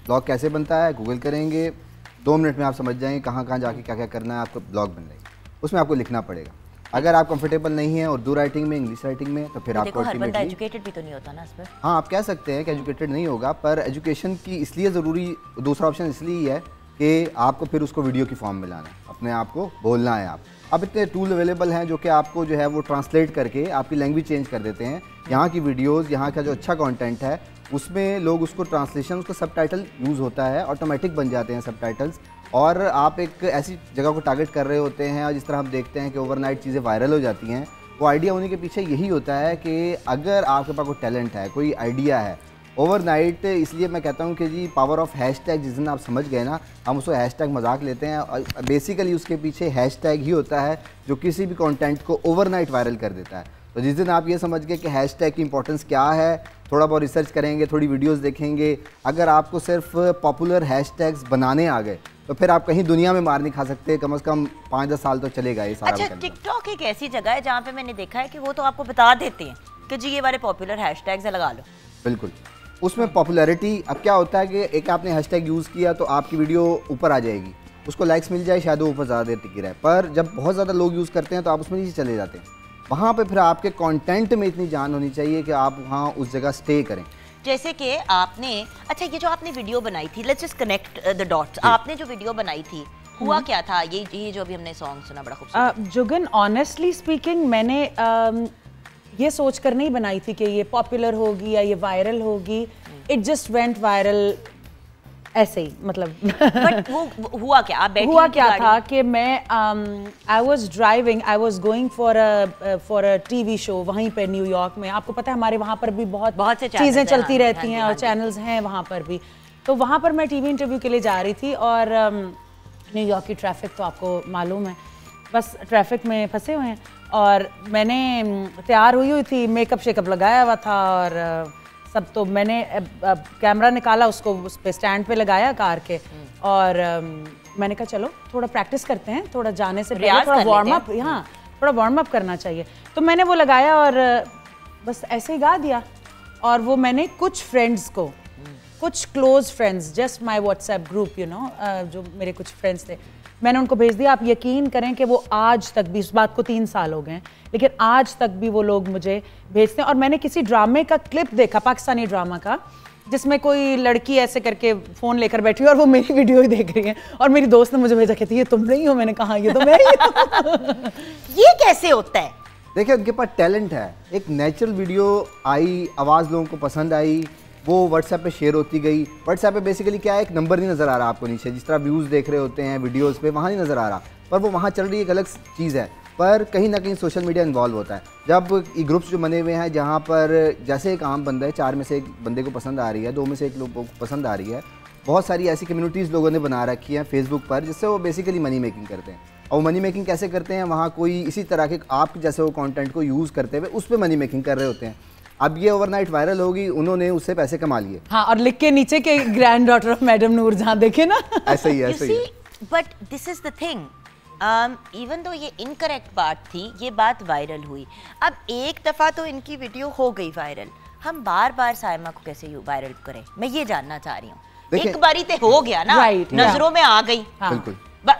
ब्लॉग कैसे बनता है गूगल करेंगे, 2 मिनट में आप समझ जाएंगे कहाँ कहाँ जाके क्या क्या करना है। आपको ब्लॉग बन रही है, उसमें आपको लिखना पड़ेगा। अगर आप कंफर्टेबल नहीं है उर्दू राइटिंग में, इंग्लिश राइटिंग में, तो फिर आपको एजुकेटेड भी तो नहीं होता ना इस पर। हाँ, आप कह सकते हैं कि एजुकेटेड नहीं होगा, पर एजुकेशन की इसलिए ज़रूरी दूसरा ऑप्शन इसलिए है कि आपको फिर उसको वीडियो की फॉर्म में लाना है, अपने आप को बोलना है। आप अब इतने टूल अवेलेबल हैं जो कि आपको जो है वो ट्रांसलेट करके आपकी लैंग्वेज चेंज कर देते हैं। यहाँ की वीडियोज़, यहाँ का जो अच्छा कॉन्टेंट है उसमें लोग उसको ट्रांसलेशन, उसका सबटाइटल यूज़ होता है, ऑटोमेटिक बन जाते हैं सबटाइटल्स। और आप एक ऐसी जगह को टारगेट कर रहे होते हैं, और जिस तरह हम देखते हैं कि ओवरनाइट चीज़ें वायरल हो जाती हैं, वो आइडिया होने के पीछे यही होता है कि अगर आपके पास कोई टैलेंट है, कोई आइडिया है ओवरनाइट। इसलिए मैं कहता हूँ कि जी पावर ऑफ हैशटैग, जिस दिन आप समझ गए ना, हम उसको हैशटैग मजाक लेते हैं और बेसिकली उसके पीछे हैशटैग ही होता है जो किसी भी कंटेंट को ओवरनाइट वायरल कर देता है। तो जिस दिन आप ये समझ गए कि हैशटैग की इंपॉर्टेंस क्या है, थोड़ा बहुत रिसर्च करेंगे, थोड़ी वीडियोस देखेंगे, अगर आपको सिर्फ पॉपुलर हैशटैग्स बनाने आ गए तो फिर आप कहीं दुनिया में मार नहीं खा सकते। कम से कम 5-10 साल तो चलेगा ये सारा। अच्छा, टिकटॉक एक ऐसी जगह है जहाँ पे मैंने देखा है कि वो तो आपको बता देते हैं कि जी ये वाले पॉपुलर हैशटैग्स है, लगा लो। बिल्कुल, उसमें पॉपुलैरिटी। अब क्या होता है कि एक आपने हैशटैग यूज़ किया तो आपकी वीडियो ऊपर आ जाएगी, उसको लाइक्स मिल जाए, शायद वो ऊपर ज़्यादा देर टिकी रहे। पर जब बहुत ज़्यादा लोग यूज़ करते हैं तो आप उसमें नीचे चले जाते हैं। वहाँ पे फिर आपके कंटेंट में इतनी जान होनी चाहिए कि आप वहाँ उस जगह स्टे करें। जैसे कि आपने, अच्छा ये जो आपने वीडियो बनाई थी, let's just connect the dots, आपने जो वीडियो बनाई थी हुआ क्या था? ये जो अभी हमने सॉन्ग सुना बड़ा खूबसूरत। जुगन, ऑनेस्टली स्पीकिंग मैंने ये सोच कर नहीं बनाई थी कि ये पॉपुलर होगी या ये वायरल होगी। इट जस्ट वेंट वायरल ऐसे ही, मतलब। बट वो हुआ क्या? आप बैठी हुआ क्या था कि मैं I was driving, I was going for a TV show वहीं पर न्यूयॉर्क में। आपको पता है हमारे वहाँ पर भी बहुत से चीज़ें चलती रहती हैं और चैनल्स हैं वहाँ पर भी। तो वहाँ पर मैं टीवी इंटरव्यू के लिए जा रही थी और न्यूयॉर्क की ट्रैफिक तो आपको मालूम है, बस ट्रैफिक में फंसे हुए हैं। और मैंने तैयार हुई थी, मेकअप शेकअप लगाया हुआ था और सब। तो मैंने कैमरा निकाला, उसको उस पर स्टैंड पे लगाया कार के, और मैंने कहा चलो थोड़ा प्रैक्टिस करते हैं, थोड़ा जाने से पहले थोड़ा वार्म अप। हाँ, थोड़ा वार्म अप करना चाहिए। तो मैंने वो लगाया और बस ऐसे ही गा दिया। और वो मैंने कुछ फ्रेंड्स को, कुछ close friends, just my WhatsApp group, you know, जो मेरे कुछ फ्रेंड्स थे, मैंने उनको भेज दिया। आप यकीन करें कि वो आज तक भी, इस बात को 3 साल हो गए हैं, लेकिन आज तक भी वो लोग मुझे भेजते हैं। और मैंने किसी ड्रामे का क्लिप देखा, पाकिस्तानी ड्रामा का, जिसमें कोई लड़की ऐसे करके फ़ोन लेकर बैठी है और वो मेरी वीडियो ही देख रही है। और मेरी दोस्त ने मुझे भेजा, कहती ये तुम नहीं हो? मैंने कहा ये तो मैं ही। ये कैसे होता है? देखिए, उनके पास टैलेंट है। एक नेचुरल वीडियो आई, आवाज़ लोगों को पसंद आई, वो व्हाट्सएप पे शेयर होती गई। व्हाट्सएप पे बेसिकली क्या है, एक नंबर नहीं नज़र आ रहा आपको नीचे, जिस तरह व्यूज़ देख रहे होते हैं वीडियोस पे, वहाँ नहीं नज़र आ रहा, पर वो वहाँ चल रही है, एक अलग चीज़ है। पर कहीं ना कहीं सोशल मीडिया इन्वॉल्व होता है। जब ये ग्रुप्स जो बने हुए हैं जहाँ पर जैसे एक आम बंदा है, 4 में से 1 बंदे को पसंद आ रही है, 2 में से 1 लोग को पसंद आ रही है। बहुत सारी ऐसी कम्युनिटीज़ लोगों ने बना रखी हैं फेसबुक पर, जिससे वो बेसिकली मनी मेकिंग करते हैं। और मनी मेकिंग कैसे करते हैं, वहाँ कोई इसी तरह के आप जैसे वो कॉन्टेंट को यूज़ करते हुए उस पर मनी मेकिंग कर रहे होते हैं। अब ये ओवरनाइट वायरल होगी, उन्होंने उससे पैसे कमा लिए। हाँ, और लिख के नीचे के granddaughter of madam Noor जहां, देखे ना, ऐसा ही ऐसा ही। But this is the thing, even though ये इनकरेक्ट बात थी, ये बात वायरल हुई। अब एक दफ़ा तो इनकी वीडियो हो गई वायरल, हम बार बार साइमा को कैसे वायरल करें? मैं ये जानना चाह रही हूँ। एक बारी तो हो गया ना, नजरों में आ गई। बिल्कुल,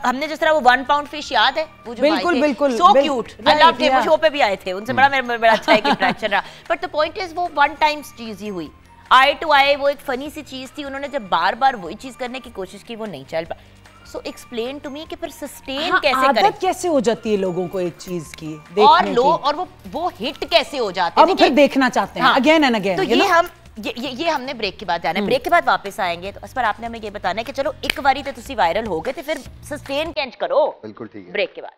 हमने जिस तरह वो 1 पाउंड फिश याद है, वो जो बिल्कुल बिल्कुल सो क्यूट, अल्लाह के वो शो पे भी आए थे, उनसे बड़ा अच्छा एक इंटरेक्शन रहा। बट द पॉइंट इज वो 1 टाइम चीज़ ही हुई, आई टू आई, वो एक फनी सी चीज़ थी। उन्होंने जब बार बार वही चीज़ करने की कोशिश की, वो नहीं चल पा। So explain to me कि फिर sustain कैसे करें? आदत कैसे हो जाती है लोगों को एक चीज की देखने की, और वो हिट कैसे हो जाते हैं, और फिर देखना चाहते हैं again and again। तो ये हमने ब्रेक के बाद जाना है। ब्रेक के बाद वापस आएंगे। तो इस पर आपने हमें ये बताना है कि चलो एक बारी तो तुसी वायरल हो गए, तो फिर सस्टेन कैंच करो। बिल्कुल ठीक है, ब्रेक के बाद।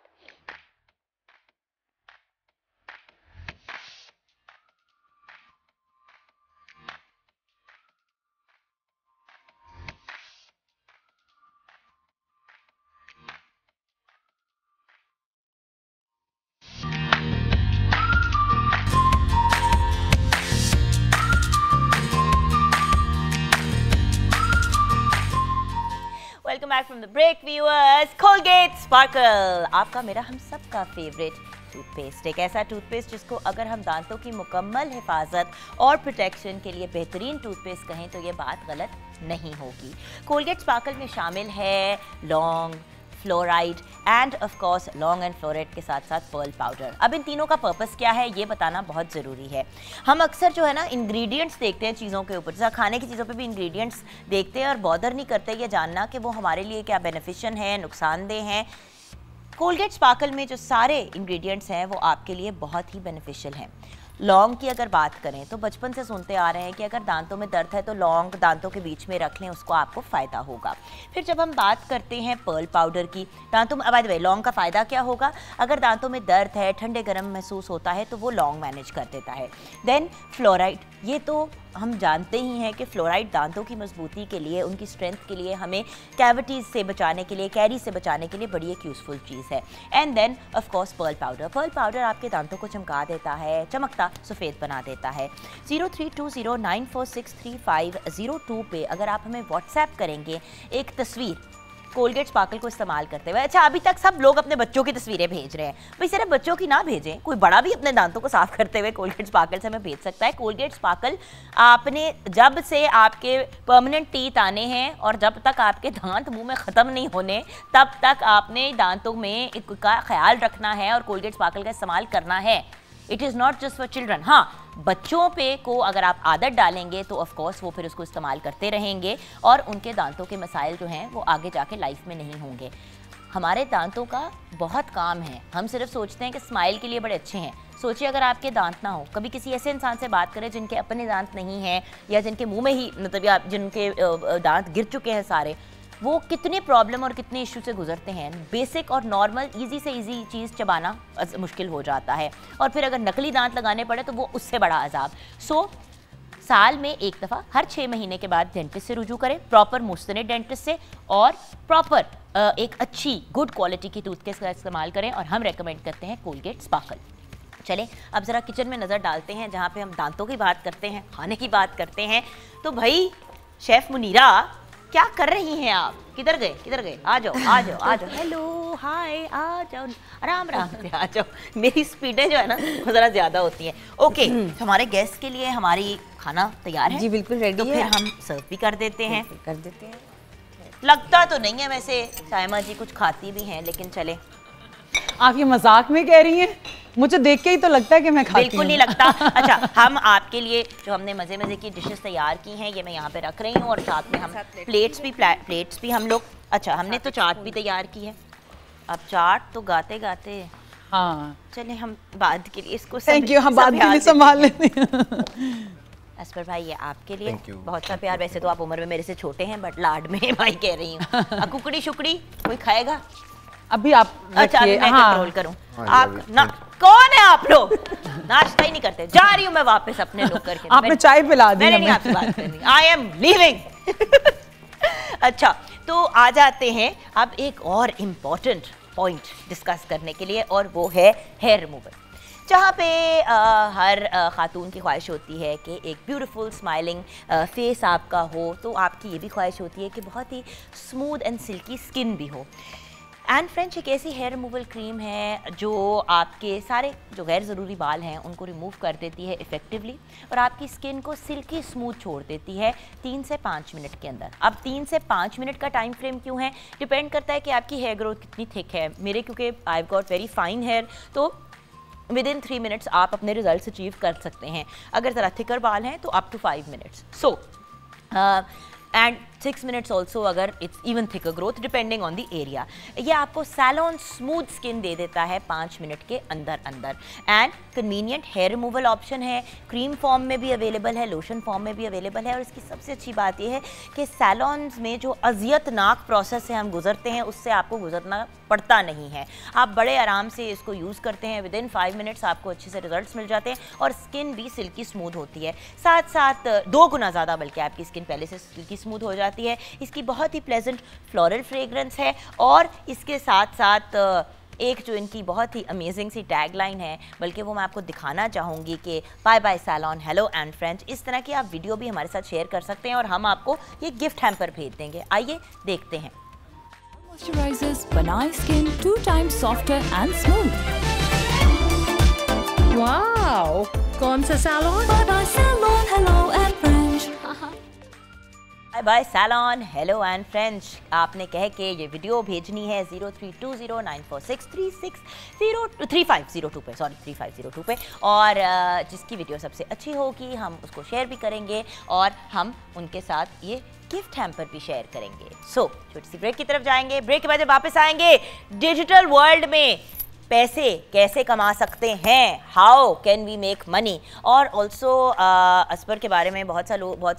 back from the break, viewers. Colgate Sparkle, आपका मेरा हम सब का फेवरेट टूथपेस्ट, एक ऐसा टूथपेस्ट जिसको अगर हम दांतों की मुकम्मल हिफाजत और प्रोटेक्शन के लिए बेहतरीन टूथपेस्ट कहें तो ये बात गलत नहीं होगी। कोलगेट स्पार्कल में शामिल है लौंग, फ्लोराइड एंड ऑफ कोर्स लॉन्ग एंड फ्लोराइड के साथ साथ पर्ल पाउडर। अब इन तीनों का पर्पस क्या है ये बताना बहुत ज़रूरी है। हम अक्सर जो है ना इंग्रेडिएंट्स देखते हैं चीज़ों के ऊपर, जैसा खाने की चीज़ों पे भी इंग्रेडिएंट्स देखते हैं और बॉदर नहीं करते ये जानना कि वो हमारे लिए क्या बेनिफिशियल हैं, नुकसानदेह हैं। कोलगेट स्पार्कल में जो सारे इंग्रेडिएंट्स हैं वो आपके लिए बहुत ही बेनिफिशियल हैं। लौंग की अगर बात करें तो बचपन से सुनते आ रहे हैं कि अगर दांतों में दर्द है तो लौंग दांतों के बीच में रख लें, उसको आपको फ़ायदा होगा। फिर जब हम बात करते हैं पर्ल पाउडर की, दांतों में अब लौंग का फ़ायदा क्या होगा, अगर दांतों में दर्द है, ठंडे गर्म महसूस होता है तो वो लौंग मैनेज कर देता है। देन फ्लोराइड, ये तो हम जानते ही हैं कि फ्लोराइड दांतों की मजबूती के लिए, उनकी स्ट्रेंथ के लिए, हमें कैविटीज़ से बचाने के लिए, कैरी से बचाने के लिए बड़ी एक यूज़फुल चीज़ है। And then of course pearl powder, pearl powder आपके दांतों को चमका देता है, चमकता सफ़ेद बना देता है। 0320946350 पे अगर आप हमें व्हाट्सएप करेंगे एक तस्वीर कोलगेट स्पार्कल को इस्तेमाल करते हुए। अच्छा, अभी तक सब लोग अपने बच्चों की तस्वीरें भेज रहे हैं, भाई सिर्फ बच्चों की ना भेजें, कोई बड़ा भी अपने दांतों को साफ करते हुए कोलगेट स्पार्कल से हमें भेज सकता है। कोलगेट स्पार्कल आपने जब से आपके परमानेंट टीथ आने हैं और जब तक आपके दांत मुंह में ख़त्म नहीं होने तब तक आपने दांतों में का ख्याल रखना है और कोलगेट स्पार्कल का इस्तेमाल करना है। It is not just for children. हाँ, बच्चों पे को अगर आप आदत डालेंगे तो ऑफ कोर्स वो फिर उसको इस्तेमाल करते रहेंगे और उनके दांतों के मसाइल जो हैं वो आगे जाके लाइफ में नहीं होंगे। हमारे दांतों का बहुत काम है, हम सिर्फ सोचते हैं कि स्माइल के लिए बड़े अच्छे हैं। सोचिए अगर आपके दांत ना हो, कभी किसी ऐसे इंसान से बात करें जिनके अपने दांत नहीं हैं या जिनके मुँह में ही मतलब जिनके दांत गिर चुके हैं सारे, वो कितने प्रॉब्लम और कितने इशू से गुजरते हैं। बेसिक और नॉर्मल इजी से इजी चीज़ चबाना मुश्किल हो जाता है और फिर अगर नकली दांत लगाने पड़े तो वो उससे बड़ा अजाब। सो साल में एक दफ़ा हर 6 महीने के बाद डेंटिस्ट से रुजू करें, प्रॉपर मुस्तने डेंटिस्ट से, और प्रॉपर एक अच्छी गुड क्वालिटी की टूथपेस्ट का इस्तेमाल करें और हम रेकमेंड करते हैं कोलगेट स्पार्कल। चलें अब ज़रा किचन में नज़र डालते हैं, जहाँ पर हम दांतों की बात करते हैं, खाने की बात करते हैं। तो भाई शेफ़ मुनीरा क्या कर रही हैं आप? किधर गए आ जाओ हेलो हाय आ जाओ, आराम आराम से आ जाओ। मेरी स्पीडें जो है ना वो ज़रा ज़्यादा होती हैं। ओके, तो हमारे गेस्ट के लिए हमारी खाना तैयार है जी, बिल्कुल रेडी है। तो फिर हम सर्व भी कर देते हैं लगता तो नहीं है वैसे साइमा जी कुछ खाती भी हैं, लेकिन चले। आप ये मजाक में कह रही हैं, मुझे देख के ही तो लगता है कि मैं खाती हूं। बिल्कुल नहीं लगता। अच्छा, हम आपके लिए जो हमने मज़े मज़े की डिशेस तैयार की हैं ये मैं यहाँ पे रख रही हूँ और साथ में हम प्लेट्स भी हम लोग। अच्छा, हमने तो चाट भी तैयार की है। अब चाट तो गाते गाते हाँ, चले हम बाद के लिए इसको संभाल लेते हैं। अस्पर भाई ये आपके लिए बहुत सा प्यार, वैसे तो आप उम्र में मेरे से छोटे हैं बट लाड में भाई कह रही हूँ। कुकड़ी शुकड़ी कोई खाएगा? अभी आप रखिए। अच्छा, हाँ। कंट्रोल करूं। आप ना कौन है आप लोग? नाश्ता ही नहीं करते। जा रही हूं मैं वापस अपने लोग करके। आपने चाय पिला दी। मैंने नहीं आपसे बात करनी। I am leaving। अच्छा, तो आ जाते हैं अब एक और इम्पोर्टेंट पॉइंट डिस्कस करने के लिए और वो है हेयर रिमूवर, जहाँ पे हर खातून की ख्वाहिश होती है कि एक ब्यूटीफुल स्माइलिंग फेस आपका हो। तो आपकी ये भी ख्वाहिश होती है कि बहुत ही स्मूथ एंड सिल्की स्किन भी हो। एंड फ्रेंच एक ऐसी हेयर रिमूवल क्रीम है जो आपके सारे जो गैर ज़रूरी बाल हैं उनको रिमूव कर देती है इफ़ेक्टिवली और आपकी स्किन को सिल्की स्मूथ छोड़ देती है 3 से 5 मिनट के अंदर। अब 3 से 5 मिनट का टाइम फ्रेम क्यों है? डिपेंड करता है कि आपकी हेयर ग्रोथ कितनी थिक है। मेरे क्योंकि I have got very fine hair, तो विदिन 3 मिनट्स आप अपने रिजल्ट अचीव कर सकते हैं। अगर ज़रा थिकर बाल हैं तो up to 5 minutes, so and 6 minutes also अगर it's even thicker growth depending on the area. ये आपको सैलॉन स्मूथ स्किन दे देता है 5 मिनट के अंदर अंदर। And convenient hair removal option है, क्रीम फॉर्म में भी अवेलेबल है, लोशन फॉर्म में भी अवेलेबल है। और इसकी सबसे अच्छी बात यह है कि सैलॉन्स में जो अजियतनाक प्रोसेस से हम गुजरते हैं उससे आपको गुजरना पड़ता नहीं है। आप बड़े आराम से इसको यूज़ करते हैं, विदिन 5 मिनट्स आपको अच्छे से रिजल्ट मिल जाते हैं और स्किन भी सिल्की स्मूथ होती है, साथ साथ 2 गुना ज़्यादा बल्कि आपकी स्किन पहले से सिल्की स्मूथ हो जाती है। इसकी बहुत ही प्लेजेंट फ्लोरल फ्रेग्रेंस है और इसके साथ साथ एक जो इनकी बहुत ही अमेजिंग सी टैगलाइन है, बल्कि वो मैं आपको दिखाना चाहूँगी कि bye bye salon hello and French. इस तरह की आप वीडियो भी हमारे साथ शेयर कर सकते हैं और हम आपको ये गिफ्ट हैम्पर भेज देंगे। आइए देखते हैं। Moisturizers बनाए skin 2 times softer and smooth. Wow! कौन सा salon? Bye bye salon, hello and French. Bye bye salon, hello and French. आपने कह के ये वीडियो भेजनी है 0320946363502 पे, सॉरी 3502 पे, और जिसकी वीडियो सबसे अच्छी होगी हम उसको शेयर भी करेंगे और हम उनके साथ ये गिफ्ट हैम्पर भी शेयर करेंगे। सो छोटी सी ब्रेक की तरफ जाएंगे, ब्रेक के बाद जब वापस आएंगे डिजिटल वर्ल्ड में पैसे कैसे कमा सकते हैं, how can we make money, और ऑल्सो अस्पर के बारे में बहुत से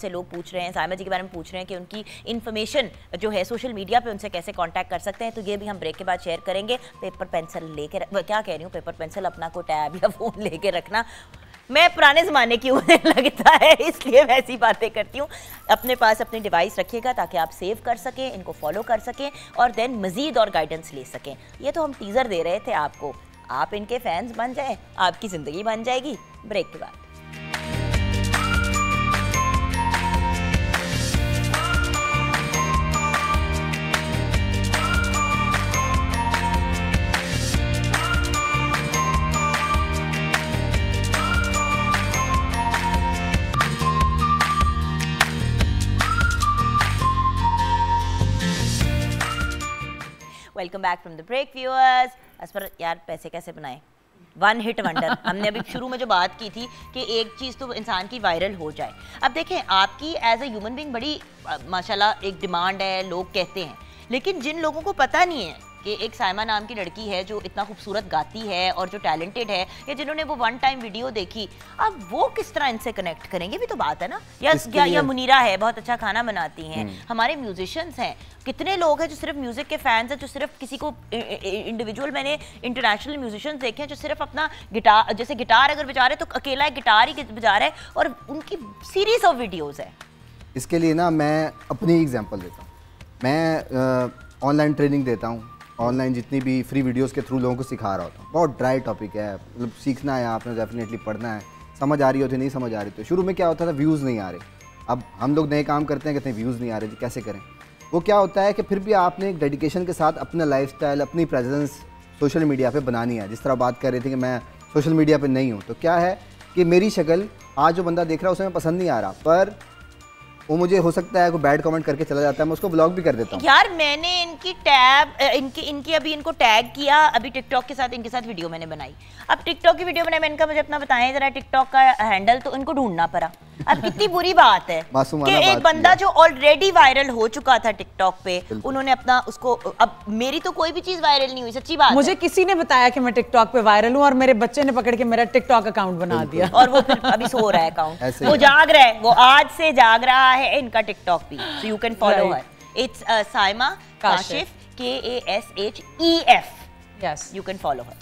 लोग पूछ रहे हैं, साइमा जी के बारे में पूछ रहे हैं कि उनकी इन्फॉर्मेशन जो है सोशल मीडिया पे उनसे कैसे कांटेक्ट कर सकते हैं, तो ये भी हम ब्रेक के बाद शेयर करेंगे। पेपर पेंसिल लेकर, क्या कह रही हूँ, पेपर पेंसिल अपना को टैब या फ़ोन लेके रखना, मैं पुराने ज़माने की हूँ लगता है, इसलिए मैं ऐसी बातें करती हूँ। अपने पास अपने डिवाइस रखिएगा ताकि आप सेव कर सकें, इनको फॉलो कर सकें और देन मज़ीद और गाइडेंस ले सकें। ये तो हम टीज़र दे रहे थे आपको, आप इनके फैंस बन जाएं, आपकी ज़िंदगी बन जाएगी। ब्रेक के बाद welcome back from the break viewers. अस्पर यार पैसे कैसे बनाएं, वन हिट वंडर हमने अभी शुरू में जो बात की थी कि एक चीज़ तो इंसान की वायरल हो जाए। अब देखें आपकी एज ए ह्यूमन बीइंग बड़ी माशाल्लाह एक डिमांड है, लोग कहते हैं, लेकिन जिन लोगों को पता नहीं है कि एक साइमा नाम की लड़की है जो इतना खूबसूरत गाती है और जो टैलेंटेड है, या जिन्होंने वो वन टाइम वीडियो देखी, अब वो किस तरह इनसे कनेक्ट करेंगे भी तो बात है ना। या मुनीरा है, बहुत अच्छा खाना बनाती हैं, हमारे म्यूजिशियंस हैं, कितने लोग हैं जो सिर्फ म्यूज़िक के फैंस हैं, जो सिर्फ किसी को इंडिविजुअल, मैंने इंटरनेशनल म्यूजिशियंस देखे हैं जो सिर्फ अपना गिटार, जैसे गिटार अगर बजा रहे तो अकेला गिटार ही बजा रहे हैं, और उनकी सीरीज ऑफ वीडियोज़ है। इसके लिए ना मैं अपनी एग्जाम्पल देता हूँ, मैं ऑनलाइन ट्रेनिंग देता हूँ, ऑनलाइन जितनी भी फ्री वीडियोस के थ्रू लोगों को सिखा रहा होता हूँ। बहुत ड्राई टॉपिक है, मतलब सीखना है आपने, डेफिनेटली पढ़ना है, समझ आ रही होती नहीं समझ आ रही, तो शुरू में क्या होता था व्यूज़ नहीं आ रहे। अब हम लोग नए काम करते हैं, कहते हैं व्यूज़ नहीं आ रहे जी कैसे करें, वो क्या होता है कि फिर भी आपने एक डेडिकेशन के साथ अपना लाइफस्टाइल, अपनी प्रेजेंस सोशल मीडिया पर बनानी है। जिस तरह बात कर रही थी कि मैं सोशल मीडिया पर नहीं हूँ, तो क्या है कि मेरी शक्ल आज जो बंदा देख रहा है उसे मैं पसंद नहीं आ रहा, पर वो मुझे हो सकता है कोई बैड कमेंट करके चला जाता है, मैं उसको ब्लॉक भी कर देता हूँ। यार मैंने इनकी इनकी अभी इनको टैग किया, अभी टिकटॉक के साथ इनके साथ वीडियो मैंने बनाई, अब टिकटॉक की वीडियो बनाई, मैंने इनका मुझे अपना बताएं जरा टिकटॉक का हैंडल, तो इनको ढूंढना पड़ा। अब कितनी बुरी बात है कि एक बंदा जो ऑलरेडी वायरल हो चुका था टिकटॉक पे, उन्होंने अपना उसको, अब मेरी तो कोई भी चीज वायरल नहीं हुई, सच्ची बात। मुझे किसी ने बताया कि मैं टिकटॉक पे वायरल हूँ और मेरे बच्चे ने पकड़ के मेरा टिकटॉक अकाउंट बना दिया, और वो अभी सो रहा है अकाउंट, वो जाग रहा है, वो आज से जाग रहा है, इनका टिकटॉक भी। So you can follow her, it's Saima Kashif, KASHEF, you can follow her.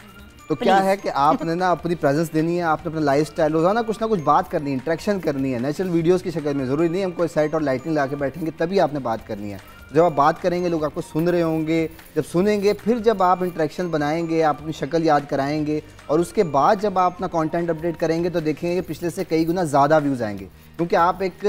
तो क्या है कि आपने ना अपनी प्रेजेंस देनी है, आपने अपना लाइफस्टाइल, रोजाना कुछ ना कुछ बात करनी है, इंटरेक्शन करनी है, नेचुरल वीडियोस की शक्ल में। ज़रूरी नहीं हम कोई सेट और लाइटिंग ला के बैठेंगे तभी आपने बात करनी है, जब आप बात करेंगे लोग आपको सुन रहे होंगे, जब सुनेंगे फिर जब आप इंटरेक्शन बनाएंगे, आप अपनी शक्ल याद कराएंगे, और उसके बाद जब आप अपना कॉन्टेंट अपडेट करेंगे तो देखेंगे पिछले से कई गुना ज़्यादा व्यूज़ आएंगे, क्योंकि आप एक,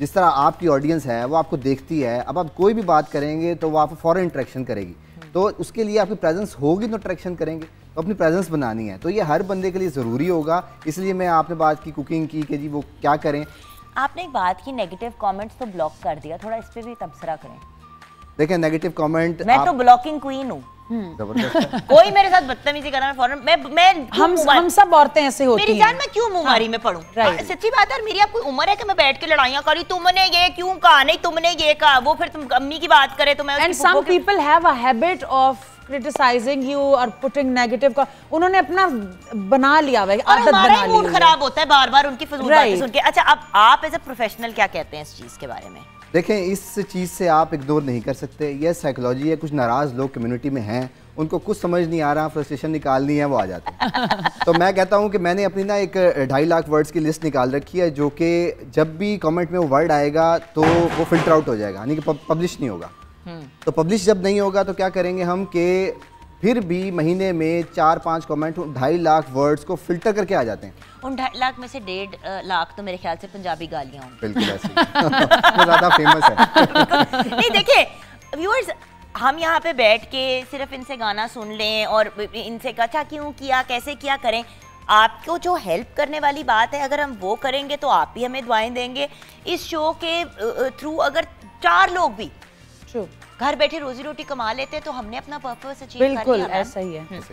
जिस तरह आपकी ऑडियंस है वो आपको देखती है, अब आप कोई भी बात करेंगे तो वो आपको फ़ौरन इंटरेक्शन करेगी, तो उसके लिए आपकी प्रेजेंस होगी तो इंटरेक्शन करेंगे, तो अपनी प्रेजेंस बनानी है, तो ये हर बंदे के लिए ज़रूरी होगा। इसलिए मैं, आपने बात की कुकिंग की कि जी वो क्या करें, आपने एक बात की नेगेटिव कमेंट्स तो ब्लॉक कर दिया, थोड़ा इस पर भी तबसरा करें। देखें नेगेटिव कमेंट, मैं तो ब्लॉकिंग क्वीन हूँ, कोई मेरे साथ बदतमीजी करा हम सब औरतें ऐसे होती हैं। मेरी जान मैं क्यों मुंह मारी में पढूं, सच्ची बात है। मेरी आपको उम्र है कि मैं बैठ के लड़ाइयां करी, तुमने ये क्यों कहा, नहीं तुमने ये कहा, वो फिर तुम अम्मी की बात करे तो मैं, and some people have a habit of criticising you और पुटिंग नेगेटिव का, उन्होंने अपना बना लिया है, आदत बना ली, मूड खराब होता है बार-बार उनकी फजूल बातें सुन के। अच्छा अब आप एज ए प्रोफेशनल क्या कहते हैं इस चीज के बारे में? देखें इस चीज़ से आप इग्नोर नहीं कर सकते, ये साइकोलॉजी है, कुछ नाराज़ लोग कम्युनिटी में हैं, उनको कुछ समझ नहीं आ रहा, फ्रस्ट्रेशन निकालनी है, वो आ जाते हैं। तो मैं कहता हूँ कि मैंने अपनी ना एक 2.5 लाख वर्ड्स की लिस्ट निकाल रखी है, जो कि जब भी कमेंट में वो वर्ड आएगा तो वो फिल्टर आउट हो जाएगा, यानी कि पब्लिश नहीं होगा। तो पब्लिश जब नहीं होगा तो क्या करेंगे हम कि फिर भी महीने में 4-5 कमेंट 2.5 लाख वर्ड्स को फिल्टर करके आ जाते हैं। उन 2.5 लाख में से 1.5 लाख तो मेरे ख्याल से पंजाबी गालियाँ होंगी, बिल्कुल ऐसी ज़्यादा फेमस है। नहीं देखिए व्यूअर्स, हम यहाँ पे बैठ के सिर्फ इनसे गाना सुन लें और इनसे अच्छा क्यों किया कैसे किया करें, आपको जो हेल्प करने वाली बात है अगर हम वो करेंगे तो आप ही हमें दुआएं देंगे। इस शो के थ्रू अगर 4 लोग भी घर बैठे रोजी रोटी कमा लेते तो हमने अपना पर्पस अचीव कर लिया। बिल्कुल ऐसा ही है।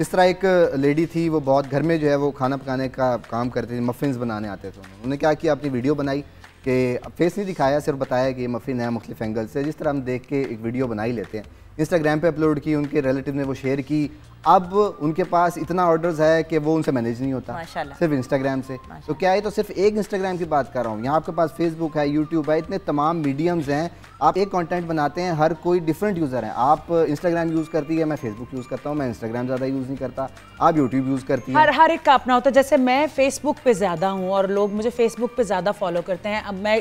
इस तरह एक लेडी थी, वो बहुत घर में जो है वो खाना पकाने का काम करती थी, मफिन्स बनाने आते थे। उन्होंने क्या किया, अपनी वीडियो बनाई कि फेस नहीं दिखाया, सिर्फ बताया कि मफिन है मुख्तलिफ एंगल से, जिस तरह हम देख के एक वीडियो बना ही लेते हैं। इंस्टाग्राम पे अपलोड की, उनके रिलेटिव ने वो शेयर की। अब उनके पास इतना ऑर्डर्स है कि वो उनसे मैनेज नहीं होता सिर्फ इंस्टाग्राम से। तो क्या है, तो सिर्फ एक इंस्टाग्राम की बात कर रहा हूँ, यहाँ आपके पास फेसबुक है, यूट्यूब है, इतने तमाम मीडियम्स हैं। आप एक कंटेंट बनाते हैं, हर कोई डिफरेंट यूज़र है। आप इंस्टाग्राम यूज़ करती है, मैं फेसबुक यूज़ करता हूँ, मैं इंस्टाग्राम ज़्यादा यूज़ नहीं करता, आप यूट्यूब यूज़ करती है। हर एक का अपना होता है। जैसे मैं फेसबुक पे ज़्यादा हूँ और लोग मुझे फेसबुक पे ज़्यादा फॉलो करते हैं। अब मैं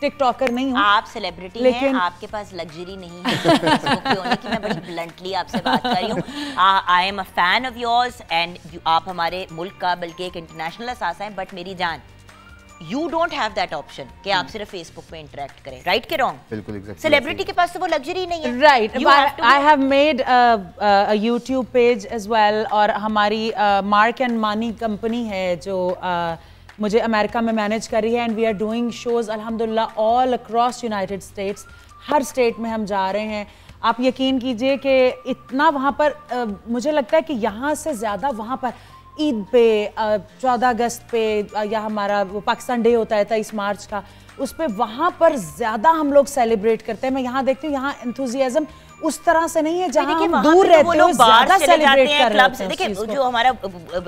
टिकटॉकर नहीं हूँ। आप सेलिब्रिटी लेकिन आपके पास लग्जरी नहीं है। मैं बड़ी ब्लंटली आपसे बात कर रही हूँ, I am a fan of yours and आप हमारे मुल्क का बल्कि एक इंटरनेशनल असासा है, बट मेरी जान you don't have that option कि आप सिर्फ फेसबुक पे इंटरेक्ट करें, राइट के रॉन्ग। बिल्कुल एग्जैक्टली, सेलिब्रिटी के पास तो वो लग्जरी नहीं है, right. I have made a YouTube page as well और हमारी मार्क एंड मानी कंपनी है जो मुझे अमेरिका में मैनेज कर रही है and we are doing shows अल्हम्दुलिल्लाह ऑल अक्रॉस यूनाइटेड स्टेट्स। हर स्टेट में हम जा रहे हैं। आप यकीन कीजिए कि इतना वहाँ पर मुझे लगता है कि यहाँ से ज़्यादा वहाँ पर ईद पे 14 अगस्त पे या हमारा वो पाकिस्तान डे होता है 23 मार्च का, उस पर वहाँ पर ज़्यादा हम लोग सेलिब्रेट करते हैं। मैं यहाँ देखती हूँ यहाँ एंथुजियाज़म उस तरह से नहीं है जहाँ हम दूर रहते हैं, ज़्यादा सेलिब्रेट कर रहे हैं। देखिए जो हमारा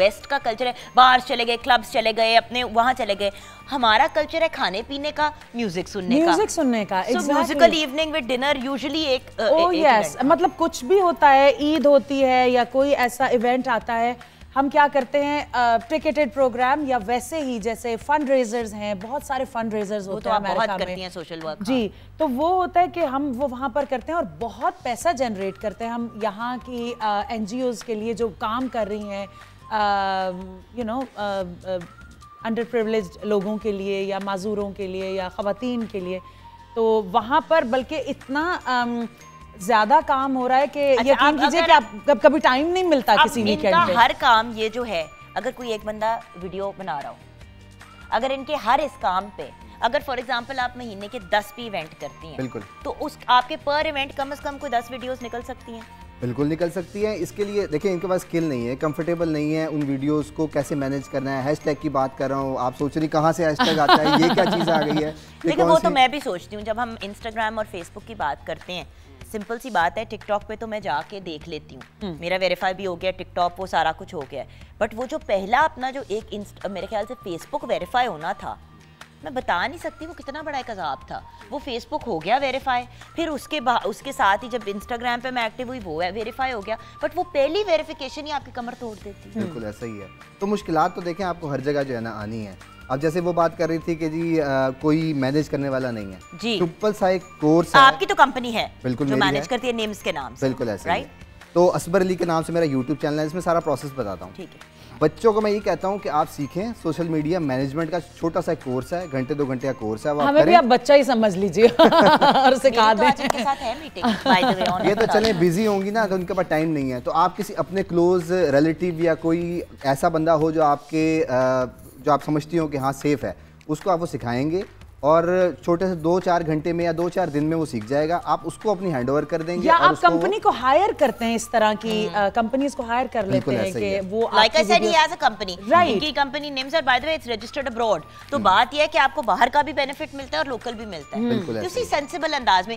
वेस्ट का कल्चर है, बाहर चले गए, क्लब्स चले गए, अपने वहाँ चले गए। हमारा कल्चर है खाने पीने का, म्यूजिक सुनने का। Musical evening with dinner usually एक मतलब कुछ भी होता है, ईद होती है या कोई ऐसा इवेंट आता है, हम क्या करते हैं टिकेटेड प्रोग्राम या वैसे ही जैसे फंड रेजर्स हैं, बहुत सारे फंड रेजर्स होते हैं अमेरिका में, सोशल वर्क जी। तो वो होता है कि हम वो वहाँ पर करते हैं और बहुत पैसा जनरेट करते हैं। हम यहाँ की एनजीओज़ के लिए जो काम कर रही हैं, यू नो, अंडर प्रिविलेज्ड लोगों के लिए या माजूरों के लिए या ख़वातीन के लिए, तो वहाँ पर बल्कि इतना ज्यादा काम हो रहा है कि यकीन कीजिए कि आप कभी टाइम नहीं मिलता किसी वीकेंड पे। हर काम ये जो है, अगर कोई एक बंदा वीडियो बना रहा हो, अगर इनके हर इस काम पे अगर फॉर एग्जांपल आप महीने के 10 भी इवेंट करती हैं, बिल्कुल, तो उस आपके पर इवेंट कम से कम कोई 10 वीडियोस निकल सकती हैं। बिल्कुल निकल सकती है। इसके लिए देखिए इनके पास स्किल नहीं है, कंफर्टेबल नहीं है उन वीडियोस को कैसे मैनेज करना है। हैशटैग की बात कर रहा हूँ, आप सोच रही कहाँ से हैशटैग आता है, ये क्या चीज़ आ गई है। देखिए वो तो मैं भी सोचती हूँ, जब हम इंस्टाग्राम और फेसबुक की बात करते हैं, सिंपल सी बात है, टिकटॉक पे तो मैं जाके देख लेती हूँ, मेरा वेरीफाई भी हो गया, टिकटॉक वो सारा कुछ हो गया है, बट वो जो पहला अपना जो एक मेरे ख्याल से फेसबुक वेरीफाई होना था, मैं बता नहीं सकती वो कितना बड़ा एक अजाब था। वो फेसबुक हो गया वेरीफाई, फिर उसके साथ ही जब इंस्टाग्राम पे मैं एक्टिव हुई वो वेरीफाई हो गया, बट वो पहली वेरीफिकेशन ही आपकी कमर तोड़ देती है। बिल्कुल ऐसा ही है। तो मुश्किलात तो देखें आपको हर जगह जो है ना आनी है। अब जैसे वो बात कर रही थी कि जी कोई मैनेज करने वाला नहीं है जी, सिंपल सा एक कोर्स है। आपकी तो कंपनी है बिल्कुल जो मैनेज करती है नेम्स के नाम से, बिल्कुल ऐसा राइट। तो अस्पर अली के नाम से मेरा यूट्यूब चैनल है, इसमें सारा प्रोसेस बताता हूँ। ठीक है, बच्चों को मैं ये कहता हूँ कि आप सीखें, सोशल मीडिया मैनेजमेंट का छोटा सा कोर्स है, घंटे 2 घंटे का कोर्स है, हमें भी आप बच्चा ही समझ लीजिए और सिखा दें। ये तो चलें बिजी होंगी ना तो उनके पास टाइम नहीं है, तो आप किसी अपने क्लोज रिलेटिव या कोई ऐसा बंदा हो जो आपके जो आप समझती हो कि हाँ सेफ है, उसको आप वो सिखाएंगे और छोटे से 2-4 घंटे में या 2-4 दिन में वो सीख जाएगा। आप उसको अपनी हैंड ओवर कर देंगे। या आप कंपनी को हायर करते हैं, इस तरह की कंपनीज को हायर कर लेते हैं कि वो like I said he has a company, इनकी company names are by the way it's registered abroad. तो बात यह है कि आपको बाहर का भी बेनिफिट मिलता है और लोकल भी मिलता है, उसी सेंसिबल अंदाज में।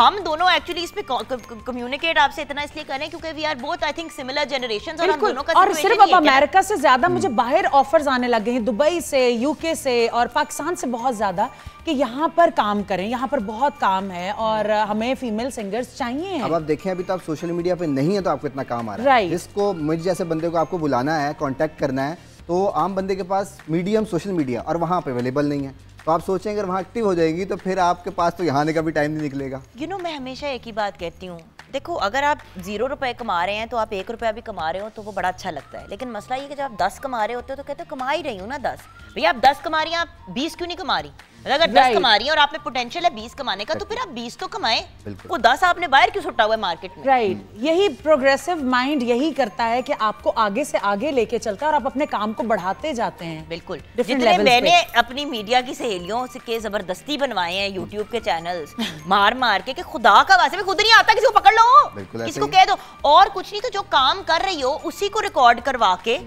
हम दोनों एक्चुअली इस पे कम्युनिकेट आपसे इतना इसलिए करें क्योंकि we are both I think similar generations और हम दोनों का और सिर्फ अब अमेरिका से ज्यादा मुझे बाहर ऑफर्स आने लगे हैं, दुबई से, यूके से और पाकिस्तान से बहुत ज्यादा, कि यहाँ पर काम करें, यहाँ पर बहुत काम है और हमें फीमेल सिंगर्स चाहिए हैं। अब आप देखें अभी तो आप सोशल मीडिया पे नहीं है तो आपको इतना काम आ रहा है। जिसको मुझे जैसे बंदे को आपको बुलाना है, कांटेक्ट करना है, तो आम बंदे के पास मीडियम सोशल मीडिया और वहाँ पे अवेलेबल नहीं है। तो आप सोचेंगे अगर वहाँ एक्टिव हो जाएगी तो फिर आपके पास तो यहाँ आने का भी टाइम नहीं निकलेगा। यू नो मैं हमेशा एक ही बात कहती हूँ, देखो अगर आप 0 रुपए कमा रहे हैं तो आप 1 रुपया भी कमा रहे हो तो वो बड़ा अच्छा लगता है, लेकिन मसला ये कि जब आप 10 कमा रहे होते हो तो कहते हो कमा ही रही हूँ ना 10। भैया आप 10 कमा रही हैं, आप 20 क्यों नहीं कमा रही? अगर 10 कमा रही हैं और आप में पोटेंशियल है 20 कमाने का, तो फिर आप 20 तो कमाएं, वो 10 आपने बाहर क्यों सुट्टा हुआ है मार्केट में। राइट, यही प्रोग्रेसिव माइंड यही करता है कि आपको आगे से आगे लेके चलता है और आप अपने काम को बढ़ाते जाते हैं। बिल्कुल, जितने मैंने अपनी मीडिया की सहेलियों के जबरदस्ती बनवाए हैं यूट्यूब के चैनल मार मार के, खुदा का वास्ते में खुद नहीं आता, किसी को पकड़ लो, किसी को कह दो और कुछ नहीं, तो जो काम कर रही हो उसी को रिकॉर्ड करवा के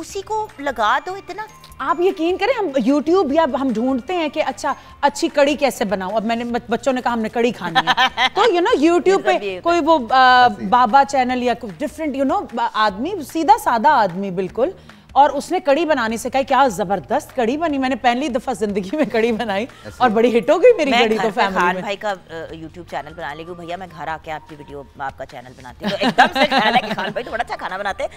उसी को लगा दो। इतना आप यकीन करें, हम YouTube या हम ढूंढते हैं कि अच्छा अच्छी कड़ी कैसे बनाऊं, अब मैंने बच्चों ने कहा हमने कड़ी खानी है तो यू नो YouTube पे कोई वो बाबा चैनल या डिफरेंट यू नो आदमी, सीधा सादा आदमी बिल्कुल, और उसने कड़ी बनाने से कहा क्या जबरदस्त कड़ी बनी, मैंने पहली दफा जिंदगी में कड़ी बनाई और बड़ी हिट हो गई मेरी कड़ी। तो फैमिली भाई का यूट्यूब चैनल बना लेगी, भैया मैं घर आके आपकी वीडियो आपका चैनल बनाती हूं, तो एकदम से ख्याल है कि खान भाई तो बड़ा अच्छा खाना बनाते हैं,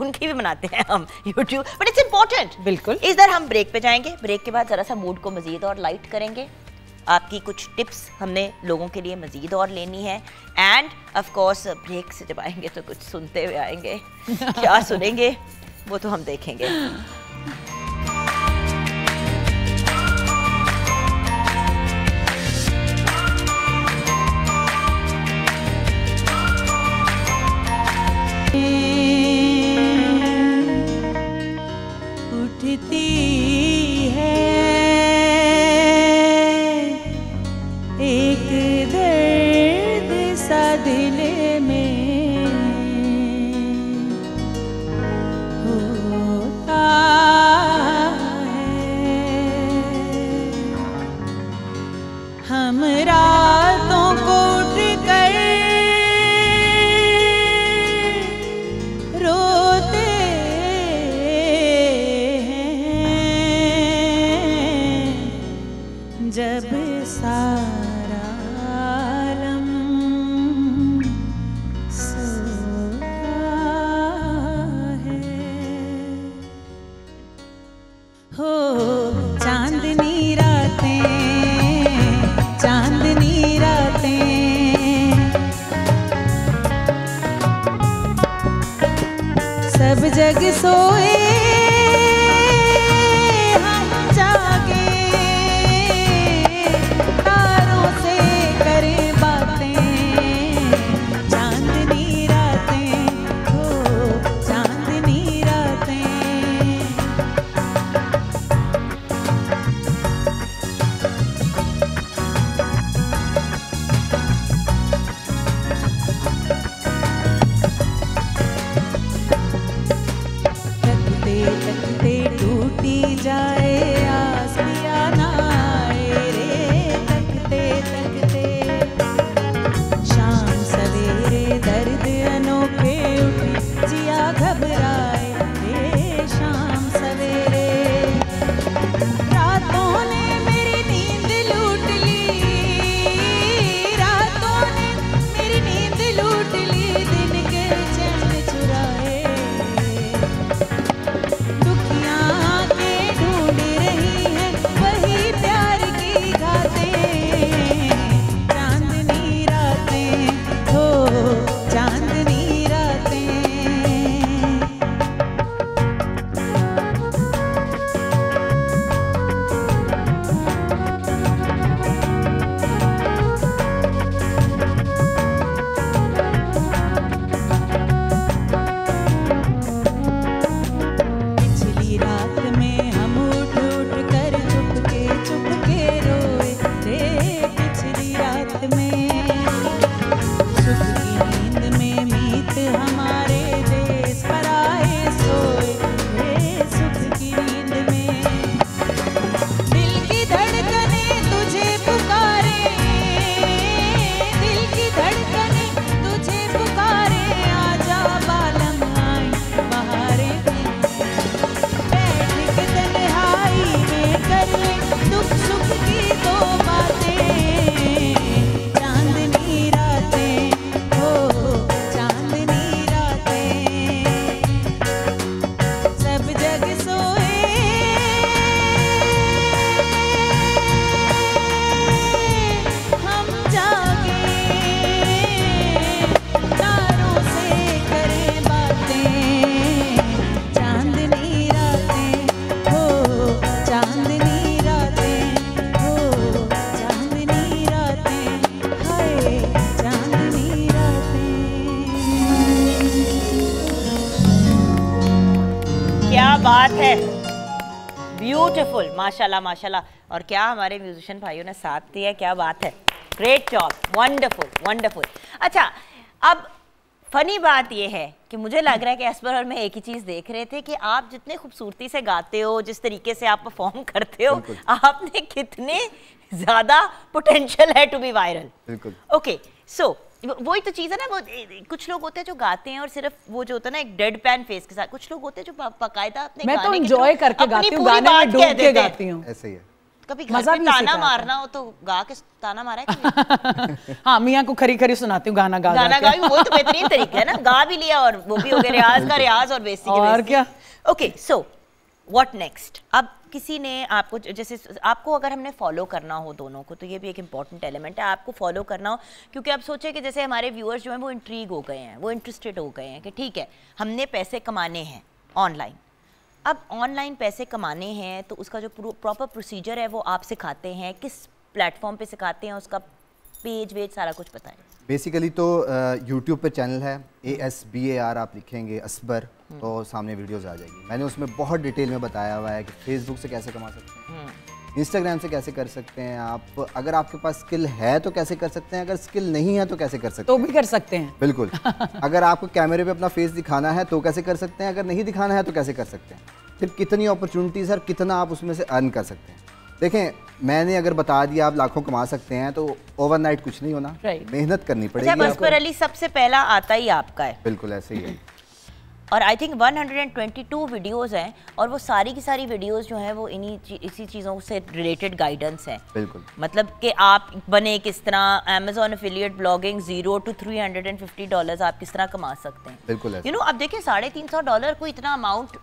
उनकी भी बनाते हैं हम यूट्यूब, बट इट्स इंपॉर्टेंट। बिल्कुल, इधर हम ब्रेक पे जाएंगे, ब्रेक के बाद जरा सा मूड को मजीद और लाइट करेंगे, आपकी कुछ टिप्स हमने लोगों के लिए मजीद और लेनी है, एंड ऑफ कोर्स ब्रेक से जब आएंगे तो कुछ सुनते हुए आएंगे, क्या सुनेंगे वो तो हम देखेंगे। उठती है एक दर्द सा दिल में, हम रातों को उठ कर रोते हैं जब सारा आलम सोता है। हो चांदनी रातें, चांदनी रातें, सब जग सोए हम जागे, तारों से करें बातें, चांदनी रातें, हो चांदनी रातें। बात है, ब्यूटीफुल, माशाल्लाह माशाल्लाह। और क्या हमारे म्यूजिशियन भाइयों ने साथ दिया, क्या बात है, ग्रेट जॉब, वंडरफुल वंडरफुल। अच्छा, अब फनी बात यह है कि मुझे लग रहा है कि अस्पर और मैं एक ही चीज़ देख रहे थे कि आप जितने खूबसूरती से गाते हो, जिस तरीके से आप परफॉर्म करते हो, आप में कितने ज़्यादा पोटेंशियल है to be viral. Okay, so वही तो चीज़ है ना, वो कुछ लोग होते हैं जो गाते हैं और सिर्फ वो जो होता है ना एक डेड पैन फेस के साथ, कुछ लोग होते हैं जो बाकायदा अपने मैं गाने तो एंजॉय करके गाती हूं, गाने में डूब के गाती हूं। ऐसे ही है, कभी घर में ताना मारना हो तो गा के ताना मारा है। हाँ, मियाँ को खरी खरी सुनाती हूँ गाना गाई, वो तो बेहतरीन तरीका है ना, गा भी लिया और वो भी हो गया रियाज का रियाज और बेसिक और क्या। Okay, so what next? अब किसी ने आपको, जैसे आपको अगर हमने फॉलो करना हो दोनों को, तो ये भी एक इम्पॉर्टेंट एलिमेंट है, आपको फॉलो करना हो, क्योंकि आप सोचें कि जैसे हमारे व्यूअर्स जो हैं वो इंट्रीग हो गए हैं, वो इंटरेस्टेड हो गए हैं कि ठीक है हमने पैसे कमाने हैं ऑनलाइन। अब ऑनलाइन पैसे कमाने हैं तो उसका जो प्रॉपर प्रोसीजर है वो आप सिखाते हैं, किस प्लेटफॉर्म पर सिखाते हैं, उसका पेज वेज सारा कुछ बताएं। बेसिकली तो YouTube पे चैनल है ASBAR, आप लिखेंगे असबर तो सामने वीडियोस आ जाएगी। मैंने उसमें बहुत डिटेल में बताया हुआ है कि Facebook से कैसे कमा सकते हैं, Instagram से कैसे कर सकते हैं आप, अगर आपके पास स्किल है तो कैसे कर सकते हैं, अगर स्किल नहीं है तो कैसे कर सकते हैं, तो भी कर सकते हैं बिल्कुल। अगर आपको कैमरे पे अपना फेस दिखाना है तो कैसे कर सकते हैं, अगर नहीं दिखाना है तो कैसे कर सकते हैं, फिर कितनी अपॉर्चुनिटीज़ है, कितना आप उसमें से अर्न कर सकते हैं। देखें, मैंने अगर बता दिया आप लाखों कमा सकते हैं तो ओवरनाइट कुछ नहीं होना, मेहनत करनी पड़ेगी। अच्छा, अस्पर अली सबसे पहला आता ही आपका है। बिल्कुल ऐसे ही है। और आई थिंक 122 वीडियोस हैं और वो सारी की सारी वीडियोस जो हैं वो इसी चीज़ों से रिलेटेड गाइडेंस हैं। बिल्कुल, मतलब कि आप बने किस तरह, अमेजोन एफिलिएट ब्लॉगिंग, $0 to $350 आप किस तरह कमा सकते हैं। बिल्कुल, यू नो आप देखिए $350 को इतना अमाउंट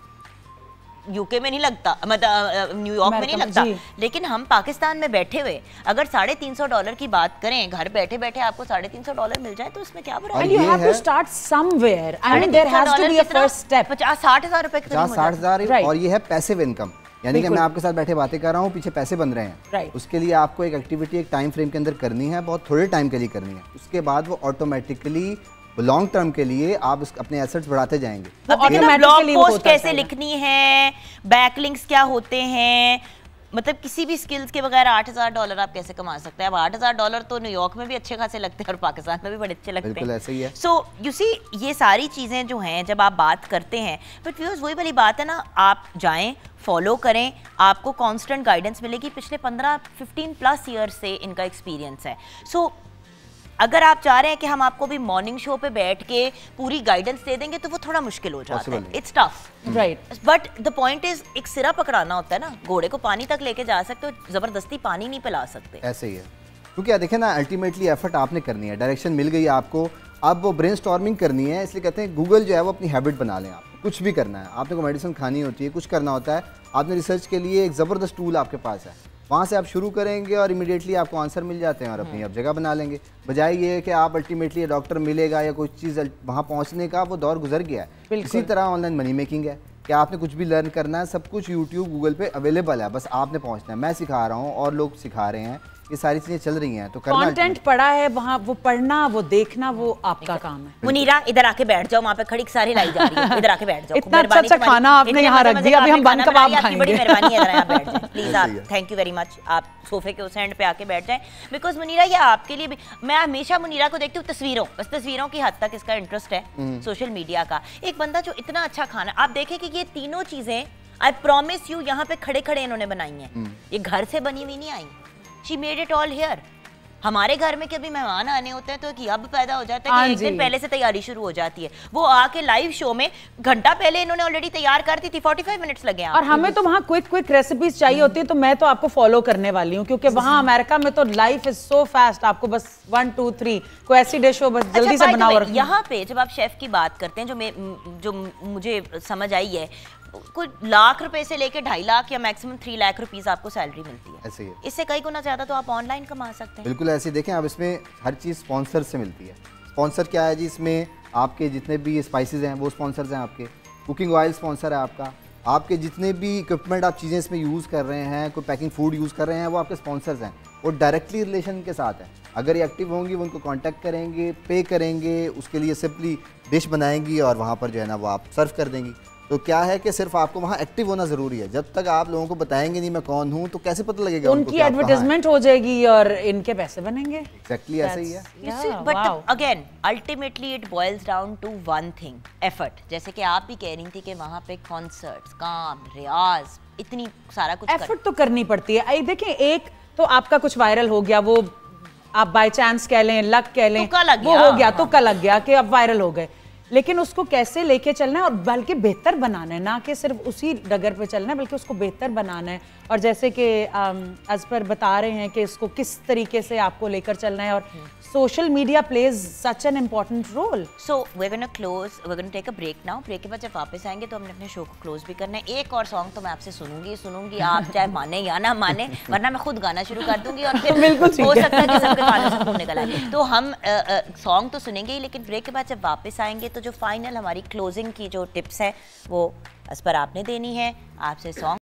यूके में नहीं लगता, मतलब न्यूयॉर्क में नहीं लगता, लेकिन हम पाकिस्तान में बैठे हुए अगर $350 की बात करें, घर बैठे बैठे आपको $350 मिल जाए तो इसमें क्या बुरा है? You have to start somewhere and there has to be a first step। 50-60 हज़ार रुपए के करीब, 50-60 हज़ार, और ये है पैसिव इनकम, यानी कि मैं आपके साथ बैठे बातें कर रहा हूँ, पीछे पैसे बन रहे हैं। उसके लिए आपको एक एक्टिविटी एक टाइम फ्रेम के अंदर करनी है, बहुत थोड़े टाइम के लिए करनी है, उसके बाद वो ऑटोमेटिकली लॉन्ग टर्म के लिए आप अपने एसेट्स बढ़ाते जाएंगे। ब्लॉग पोस्ट कैसे लिखनी है, बैकलिंक्स क्या होते हैं, मतलब किसी भी स्किल्स के बगैर $8,000 आप कैसे कमा सकते हैं। अब $8,000 तो न्यूयॉर्क में भी अच्छे खासे लगते हैं और पाकिस्तान में भी बड़े अच्छे लगते हैं। बिल्कुल ऐसे ही है। सो यू सी, ये सारी चीज़ें जो हैं जब आप बात करते हैं, बट व्यूअर्स वही वाली बात है ना, आप जाएँ, फॉलो करें, आपको कॉन्स्टेंट गाइडेंस मिलेगी। पिछले 15-15+ ईयर्स से इनका एक्सपीरियंस है। सो अगर आप चाह रहे हैं कि हम आपको भी मॉर्निंग शो पे बैठ के पूरी गाइडेंस दे देंगे तो वो थोड़ा मुश्किल हो जाता है, it's tough right, but the point is एक सिरा पकड़ाना होता है ना, घोड़े को पानी तक लेके जा सकते हो, जबरदस्ती पानी नहीं पिला सकते। ऐसे ही है, क्योंकि देखें ना, अल्टीमेटली एफर्ट आपने करनी है, डायरेक्शन मिल गई आपको, अब वो ब्रेनस्टॉर्मिंग करनी है। इसलिए कहते हैं गूगल जो है वो अपनी हैबिट बना लें, आप कुछ भी करना है, आपने को मेडिसिन खानी होती है, कुछ करना होता है, आपने रिसर्च के लिए एक ज़बरदस्त टूल आपके पास है, वहाँ से आप शुरू करेंगे और इमीडिएटली आपको आंसर मिल जाते हैं और अपनी आप जगह बना लेंगे। बजाय ये है कि आप अल्टीमेटली डॉक्टर मिलेगा या कोई चीज़, वहाँ पहुँचने का वो दौर गुजर गया है। इसी तरह ऑनलाइन मनी मेकिंग है कि आपने कुछ भी लर्न करना है, सब कुछ यूट्यूब गूगल पे अवेलेबल है, बस आपने पहुँचना है। मैं सिखा रहा हूँ और लोग सिखा रहे हैं, ये सारी चीज़ें चल रही हैं, तो कंटेंट पड़ा है वहाँ, वो पढ़ना, वो देखना, वो आपका काम है। मुनीरा इधर आके बैठ जाओ, वहाँ पे खड़ी सारी लाई जा रही है, इधर आके बैठ जाओ, इतना अच्छा खाना आपने यहाँ रख दिया, अभी हम बन कबाब खाएंगे, बड़ी मेहरबानी है, इधर यहाँ बैठ जाओ प्लीज आप, थैंक यू वेरी मच। आप सोफे के उस एंड पे आके बैठ जाएं, बिकॉज मुनीरा ये आपके लिए भी, मैं हमेशा मुनीरा को देखती हूँ तस्वीरों, बस तस्वीरों की हद तक इसका इंटरेस्ट है सोशल मीडिया का। एक बंदा जो इतना अच्छा खाना, आप देखें कि ये तीनों चीजें आई प्रॉमिस यू यहाँ पे खड़े खड़े इन्होंने बनाई हैं, ये घर से बनी हुई नहीं आई, She made it all here। हमारे घर में कभी मेहमान आने होते हैं तो एक हब पैदा हो जाता है कि एक दिन पहले से तैयारी शुरू हो जाती है, वो आके लाइव शो में घंटा पहले इन्होंने ऑलरेडी तैयार कर दी थी, 45 मिनट्स लगे। और हमें तो वहाँ क्विक क्विक रेसिपीज चाहिए होती है, तो मैं तो आपको फॉलो करने वाली हूँ, क्योंकि वहाँ अमेरिका में तो लाइफ इज सो फास्ट, आपको बस 1 2 3 कोई ऐसी डिश हो बस जल्दी से बनाओ। यहाँ पे जब आप शेफ की बात करते हैं, जो मुझे समझ आई है, कुछ ₹1,00,000 से लेकर $2,50,000 या मैक्सिमम ₹3,00,000 आपको सैलरी मिलती है। ऐसे ही है, इससे कई गुना ज्यादा तो आप ऑनलाइन कमा सकते हैं। बिल्कुल ऐसे, देखें आप इसमें हर चीज़ स्पॉन्सर से मिलती है। स्पॉन्सर क्या है जी, इसमें आपके जितने भी स्पाइसेस हैं वो स्पॉन्सर्स हैं आपके, कुकिंग ऑयल स्पॉन्सर है आपका, आपके जितने भी इक्विपमेंट आप चीज़ें इसमें यूज़ कर रहे हैं, कोई पैकिंग फूड यूज़ कर रहे हैं, वो आपके स्पॉन्सर्स हैं और डायरेक्टली रिलेशन के साथ हैं। अगर ये एक्टिव होंगी वो उनको कांटेक्ट करेंगे, पे करेंगे, उसके लिए सिंपली डिश बनाएंगी और वहाँ पर जो है ना वो आप सर्व कर देंगी। तो क्या है कि सिर्फ आपको वहाँ एक्टिव होना जरूरी है। जब तक आप लोगों को बताएंगे नहीं मैं कौन हूँ तो कैसे पता लगेगा, उनकी एडवर्टाइजमेंट हो जाएगी और इनके पैसे बनेंगे। एग्जैक्टली ऐसा ही है। But again ultimately it boils down to one thing, effort. जैसे कि आप भी कह रही थी कि वहाँ पे कॉन्सर्ट्स, काम, रियाज, इतनी सारा कुछ एफर्ट तो करनी पड़ती है। देखिए एक तो आपका कुछ वायरल हो गया, वो आप बाय चांस कह लें, लक कह लें, वो हो गया तुक्का लग गया कि आप वायरल हो गए, लेकिन उसको कैसे लेके चलना है और बल्कि बेहतर बनाना है, ना कि सिर्फ उसी डगर पे चलना है बल्कि उसको बेहतर बनाना है। और जैसे कि अस्पर बता रहे हैं कि इसको किस तरीके से आपको लेकर चलना है और social media plays such an important role. So we are gonna close, we are gonna take a break now. Break के बाद जब वापस आएंगे तो हमने अपने शो को क्लोज भी करना है। एक और सॉन्ग तो मैं आपसे सुनूंगी आप चाहे माने या ना माने, वरना मैं खुद गाना शुरू कर दूंगी और फिर हो सकता है कि सबके गाने से घूमने का लाए। तो हम सॉन्ग तो सुनेंगे ही, लेकिन ब्रेक के बाद जब वापस आएंगे तो जो फाइनल हमारी क्लोजिंग की जो टिप्स हैं वो इस पर आपने देनी है। आपसे song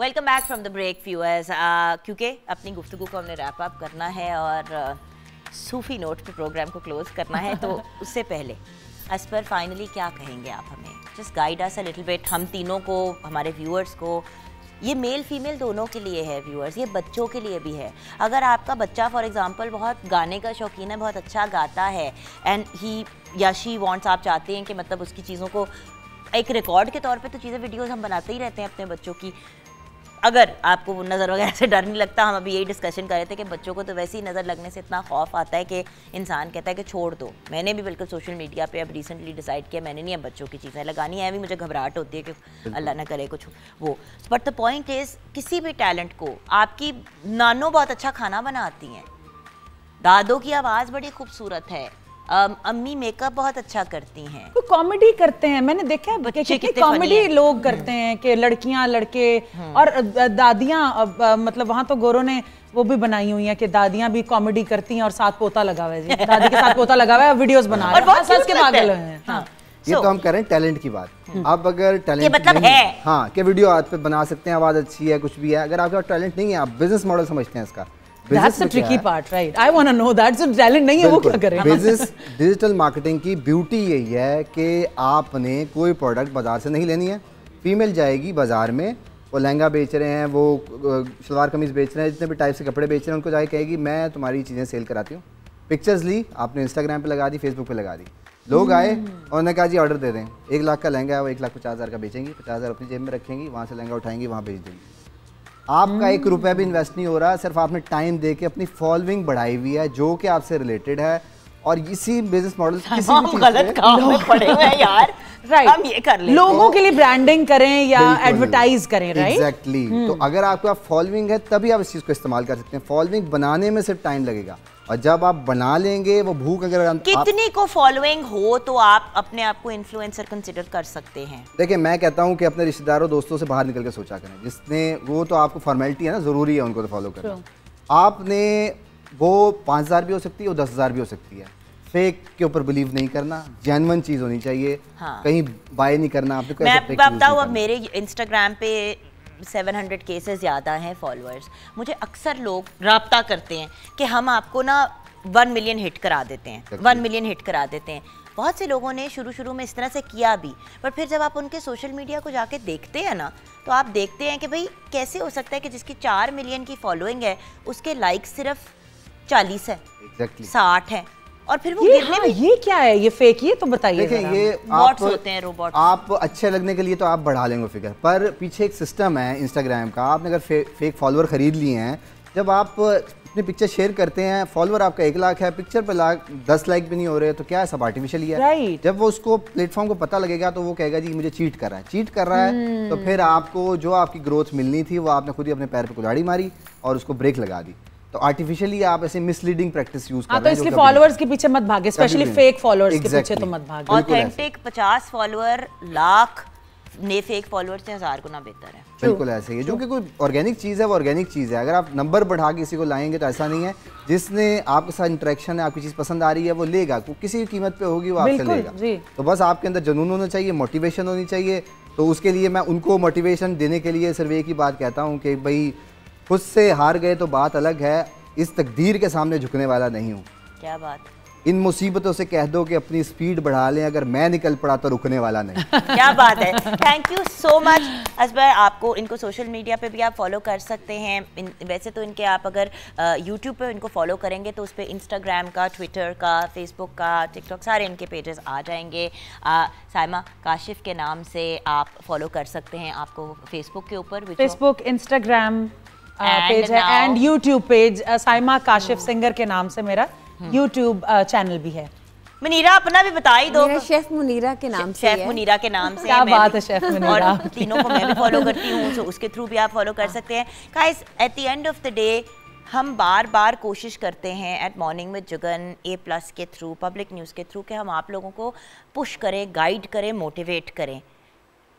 welcome back from the break viewers. क्योंकि अपनी गुफ्तगू को हमने रैप अप करना है और सूफी नोट पे प्रोग्राम को क्लोज करना है, तो उससे पहले अस्पर फाइनली क्या कहेंगे आप हमें? Just guide us a little bit, हम तीनों को, हमारे व्यूअर्स को। ये मेल फीमेल दोनों के लिए है व्यूअर्स, ये बच्चों के लिए भी है। अगर आपका बच्चा फॉर एग्जांपल बहुत गाने का शौकीन है, बहुत अच्छा गाता है एंड ही या शी वांट्स, आप चाहते हैं कि मतलब उसकी चीज़ों को एक रिकॉर्ड के तौर पर तो चीज़ें वीडियोज़ हम बनाते ही रहते हैं अपने बच्चों की। अगर आपको वो नज़र वगैरह से डर नहीं लगता, हम अभी यही डिस्कशन कर रहे थे कि बच्चों को तो वैसे ही नज़र लगने से इतना खौफ आता है कि इंसान कहता है कि छोड़ दो। मैंने भी बिल्कुल सोशल मीडिया पे अब रिसेंटली डिसाइड किया मैंने नहीं अब बच्चों की चीज़ें लगानी है, भी मुझे घबराहट होती है कि अल्लाह ना करे कुछ वो। बट द पॉइंट इज़ किसी भी टैलेंट को, आपकी नानों बहुत अच्छा खाना बनाती हैं, दादों की आवाज़ बड़ी खूबसूरत है, अम्मी मेकअप बहुत अच्छा करती हैं, वो कॉमेडी करते हैं, मैंने देखा है बच्चे कितने कॉमेडी लोग करते हैं कि लड़कियां लड़के और दादियां, मतलब वहाँ तो गोरों ने वो भी बनाई हुई है कि दादियां भी कॉमेडी करती हैं और साथ पोता लगा हुआ है जी, दादी के साथ पोता लगा हुआ है, वीडियोस बना रहे हैं। ये तो हम कर रहे हैं टैलेंट की बात। आप अगर टैलेंट मतलब है हाँ कि वीडियो आप पे बना सकते हैं, आवाज अच्छी है, कुछ भी है, अगर आपका टैलेंट नहीं है आप बिजनेस मॉडल समझते हैं इसका। That's the tricky part, right? I want to know that. So talent नहीं है वो क्या करें? Business digital marketing की beauty यही है कि आपने कोई प्रोडक्ट बाजार से नहीं लेनी है। फीमेल जाएगी बाजार में, वो लहंगा बेच रहे हैं, वो शलवार कमीज बेच रहे हैं, जितने भी टाइप से कपड़े बेच रहे हैं, उनको जाके कहेगी मैं तुम्हारी चीज़ें सेल कराती हूँ। पिक्चर्स ली आपने, इंस्टाग्राम पे लगा दी, फेसबुक पे लगा दी, लोग आए और उन्होंने कहा जी ऑर्डर दे दें, 1 लाख का लहंगा है वो 1,50,000 का बेचेंगी, 50,000 अपनी जेब में रखेंगी, वहाँ से लहंगा उठाएंगी, वहाँ बेच देंगी। आपका 1 रुपया भी इन्वेस्ट नहीं हो रहा, सिर्फ आपने टाइम देके अपनी फॉलोइंग बढ़ाई हुई है जो कि आपसे रिलेटेड है। और इसी बिजनेस मॉडल किसी भी गलत काम में पड़े हुए हैं यार, राइट, हम ये कर लें लोगों के लिए ब्रांडिंग करें या एडवर्टाइज करें, राइट, एग्जैक्टली। तो अगर आपका फॉलोइंग है तभी आप इस चीज को इस्तेमाल कर सकते हैं, फॉलोइंग बनाने में सिर्फ टाइम लगेगा और जब आप बना लेंगे वो भूख अगर कितनी को फॉलोइंग हो तो आप अपने आप को इन्फ्लुएंसर कंसिडर कर सकते हैं। देखिए मैं कहता हूँ कि अपने रिश्तेदारों दोस्तों से बाहर निकल के सोचा करें, जिसने वो तो आपको फॉर्मेलिटी है ना, जरूरी है उनको तो फॉलो करना। आपने वो 5,000 भी हो सकती है, वो 10,000 भी हो सकती है। फेक के ऊपर बिलीव नहीं करना, जेन्युइन चीज होनी चाहिए, कहीं बाय नहीं करना। आपको मैं बताऊँ अब मेरे इंस्टाग्राम पे 700 केसेस ज़्यादा हैं फॉलोअर्स, मुझे अक्सर लोग राब्ता करते हैं कि हम आपको ना 1 मिलियन हिट करा देते हैं, 1 मिलियन हिट करा देते हैं। बहुत से लोगों ने शुरू में इस तरह से किया भी, पर फिर जब आप उनके सोशल मीडिया को जाके देखते हैं ना तो आप देखते हैं कि भाई कैसे हो सकता है कि जिसकी 4 मिलियन की फॉलोइंग है उसके लाइक सिर्फ 40 है, 60 है, और फिर वो ये क्या है, ये फेक, ये तो बताइए। ये बॉट्स होते हैं, रोबोट। आप अच्छे लगने के लिए तो आप बढ़ा लेंगे फिगर, पर पीछे एक सिस्टम है इंस्टाग्राम का। आपने अगर फेक फॉलोअर खरीद लिए हैं, जब आप अपनी पिक्चर शेयर करते हैं, फॉलोअर आपका 1 लाख है, पिक्चर पे 10 लाइक भी नहीं हो रहे, तो क्या है, सब आर्टिफिशियल ही है। राइट। जब वो उसको प्लेटफॉर्म को पता लगेगा तो वो कहेगा जी मुझे चीट कर रहा है, तो फिर आपको जो आपकी ग्रोथ मिलनी थी वो आपने खुद ही अपने पैर पर कुल्हाड़ी मारी और उसको ब्रेक लगा दी। तो आर्टिफिशियली आप ऐसे मिसलीडिंग प्रैक्टिस यूज कर रहे हैं। तो इसलिए फॉलोअर्स के पीछे मत भागे, स्पेशली फेक फॉलोअर्स के पीछे तो मत भागे। Authentic 50 follower, lakh fake followers से 1000 गुना बेहतर है। बिल्कुल ऐसे ही है, जो कि कोई ऑर्गेनिक चीज़ है वो ऑर्गेनिक चीज़ है। अगर आप नंबर बढ़ा के किसी को लाएंगे तो ऐसा नहीं है, जिसने आपके साथ इंटरेक्शन है, आपकी चीज़ पसंद आ रही है वो लेगा, वो किसी भी कीमत पे होगी वो आपसे लेगा। तो बस आपके अंदर जुनून होना चाहिए, मोटिवेशन होनी चाहिए। तो उसके लिए मैं उनको मोटिवेशन देने के लिए सिर्फ एक ही बात कहता हूँ कि भाई खुद से हार गए तो बात अलग है, इस तकदीर के सामने झुकने वाला नहीं हूँ। क्या बात, इन मुसीबतों से कह दो कि अपनी स्पीड बढ़ा लें, अगर मैं निकल पड़ा तो रुकने वाला नहीं। क्या बात है, thank you so much Asbar. आपको इनको सोशल मीडिया पे भी आप फॉलो कर सकते हैं। वैसे तो इनके आप अगर यूट्यूब पे इनको फॉलो करेंगे तो उस पर इंस्टाग्राम का, ट्विटर का, फेसबुक का, टिकटॉक, सारे इनके पेजेस आ जाएंगे। साइमा काशिफ के नाम से आप फॉलो कर सकते हैं। आपको फेसबुक के ऊपर, फेसबुक, इंस्टाग्राम पेज है and YouTube page Saima Kashif singer के नाम से मेरा YouTube चैनल भी है। मुनीरा अपना भी बता ही दो। शेफ मुनीरा के नाम से, शेफ मुनीरा के नाम से। क्या बात है शेफ मुनीरा। और तीनों को मैं भी फॉलो करती हूँ, तो उसके थ्रू भी आप फॉलो कर सकते हैं। Guys at the end of the day हम बार बार कोशिश करते हैं at morning with Juggun, A+ के थ्रू, पब्लिक न्यूज़ के थ्रू, कि हम आप लोगों को पुश करें, गाइड करें, मोटिवेट करें।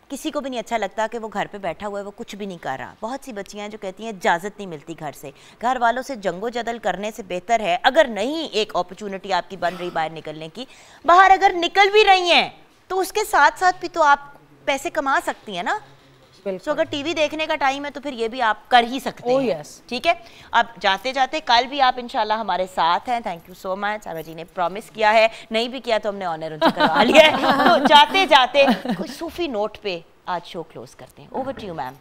किसी को भी नहीं अच्छा लगता कि वो घर पे बैठा हुआ है, वो कुछ भी नहीं कर रहा। बहुत सी बच्चियां जो कहती हैं इजाज़त नहीं मिलती घर से, घर वालों से जंगो जदल करने से बेहतर है, अगर नहीं एक अपॉर्चुनिटी आपकी बन रही बाहर निकलने की, बाहर अगर निकल भी रही हैं तो उसके साथ साथ भी तो आप पैसे कमा सकती हैं ना। तो अगर टीवी देखने का टाइम है तो फिर ये भी आप कर ही सकते हैं। ठीक है, अब जाते जाते कल भी आप इंशाल्लाह हमारे साथ हैं। Thank you so much. सामा जी ने प्रॉमिस किया है, नहीं भी किया तो हमने ऑनर उनसे करवा लिया है। तो जाते जाते कुछ सूफी नोट पे आज शो क्लोज करते हैं। Over to you ma'am.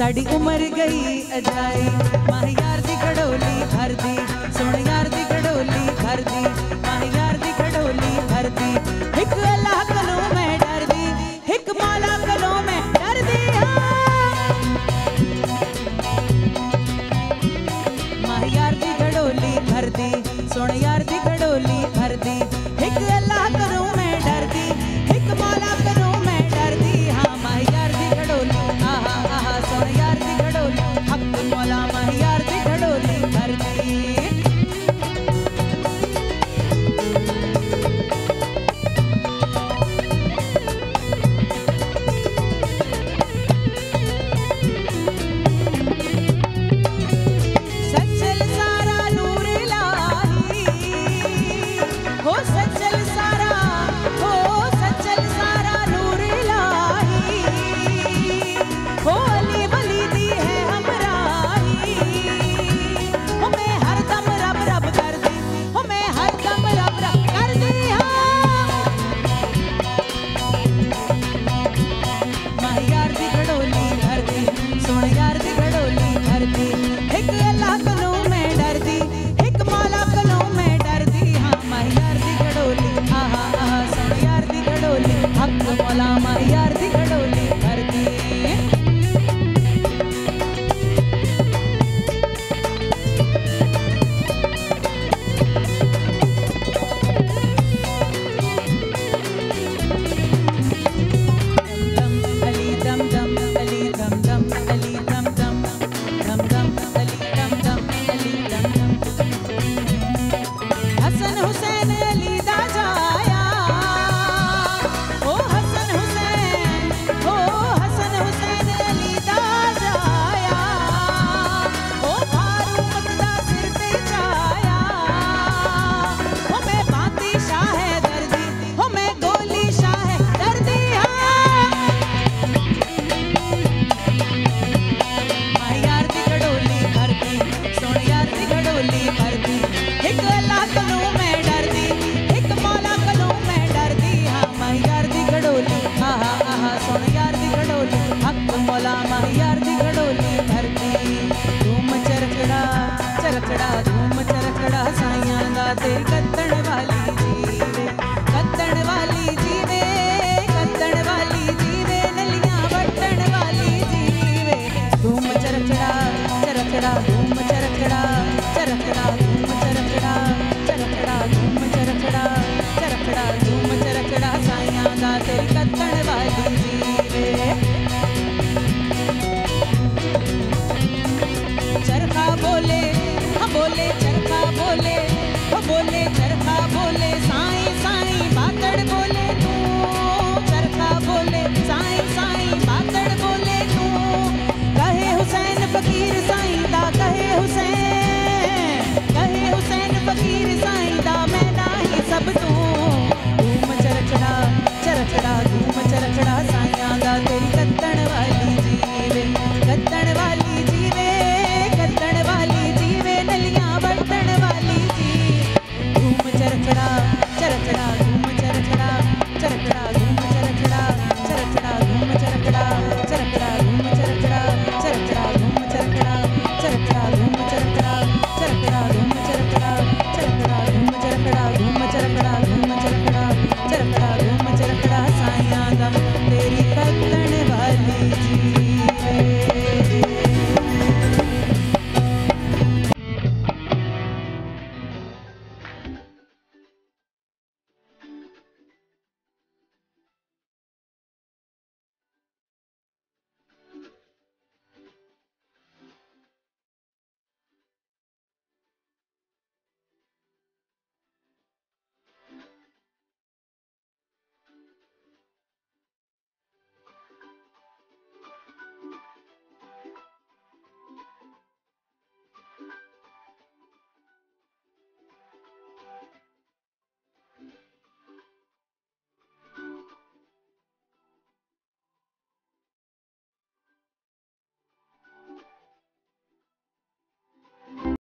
साड़ी उमर गई अजाई माही यार दी खड़ोली भर दी, सुन यार दी खड़ोली भर दी, माही यार दी खड़ोली भर दी, हिक अल्लाह कलो मैं डर दी, हिक मौला कलो मैं डर दी, माही यार दी खड़ोली भर दी, सुन यार दी खड़ोली भर दी, हिक अल्लाह कलो मैं डर दी, हिक मौला कलो मैं डर दी, हाँ माही यार दी खड़ोली, हाँ हाँ हाँ सोने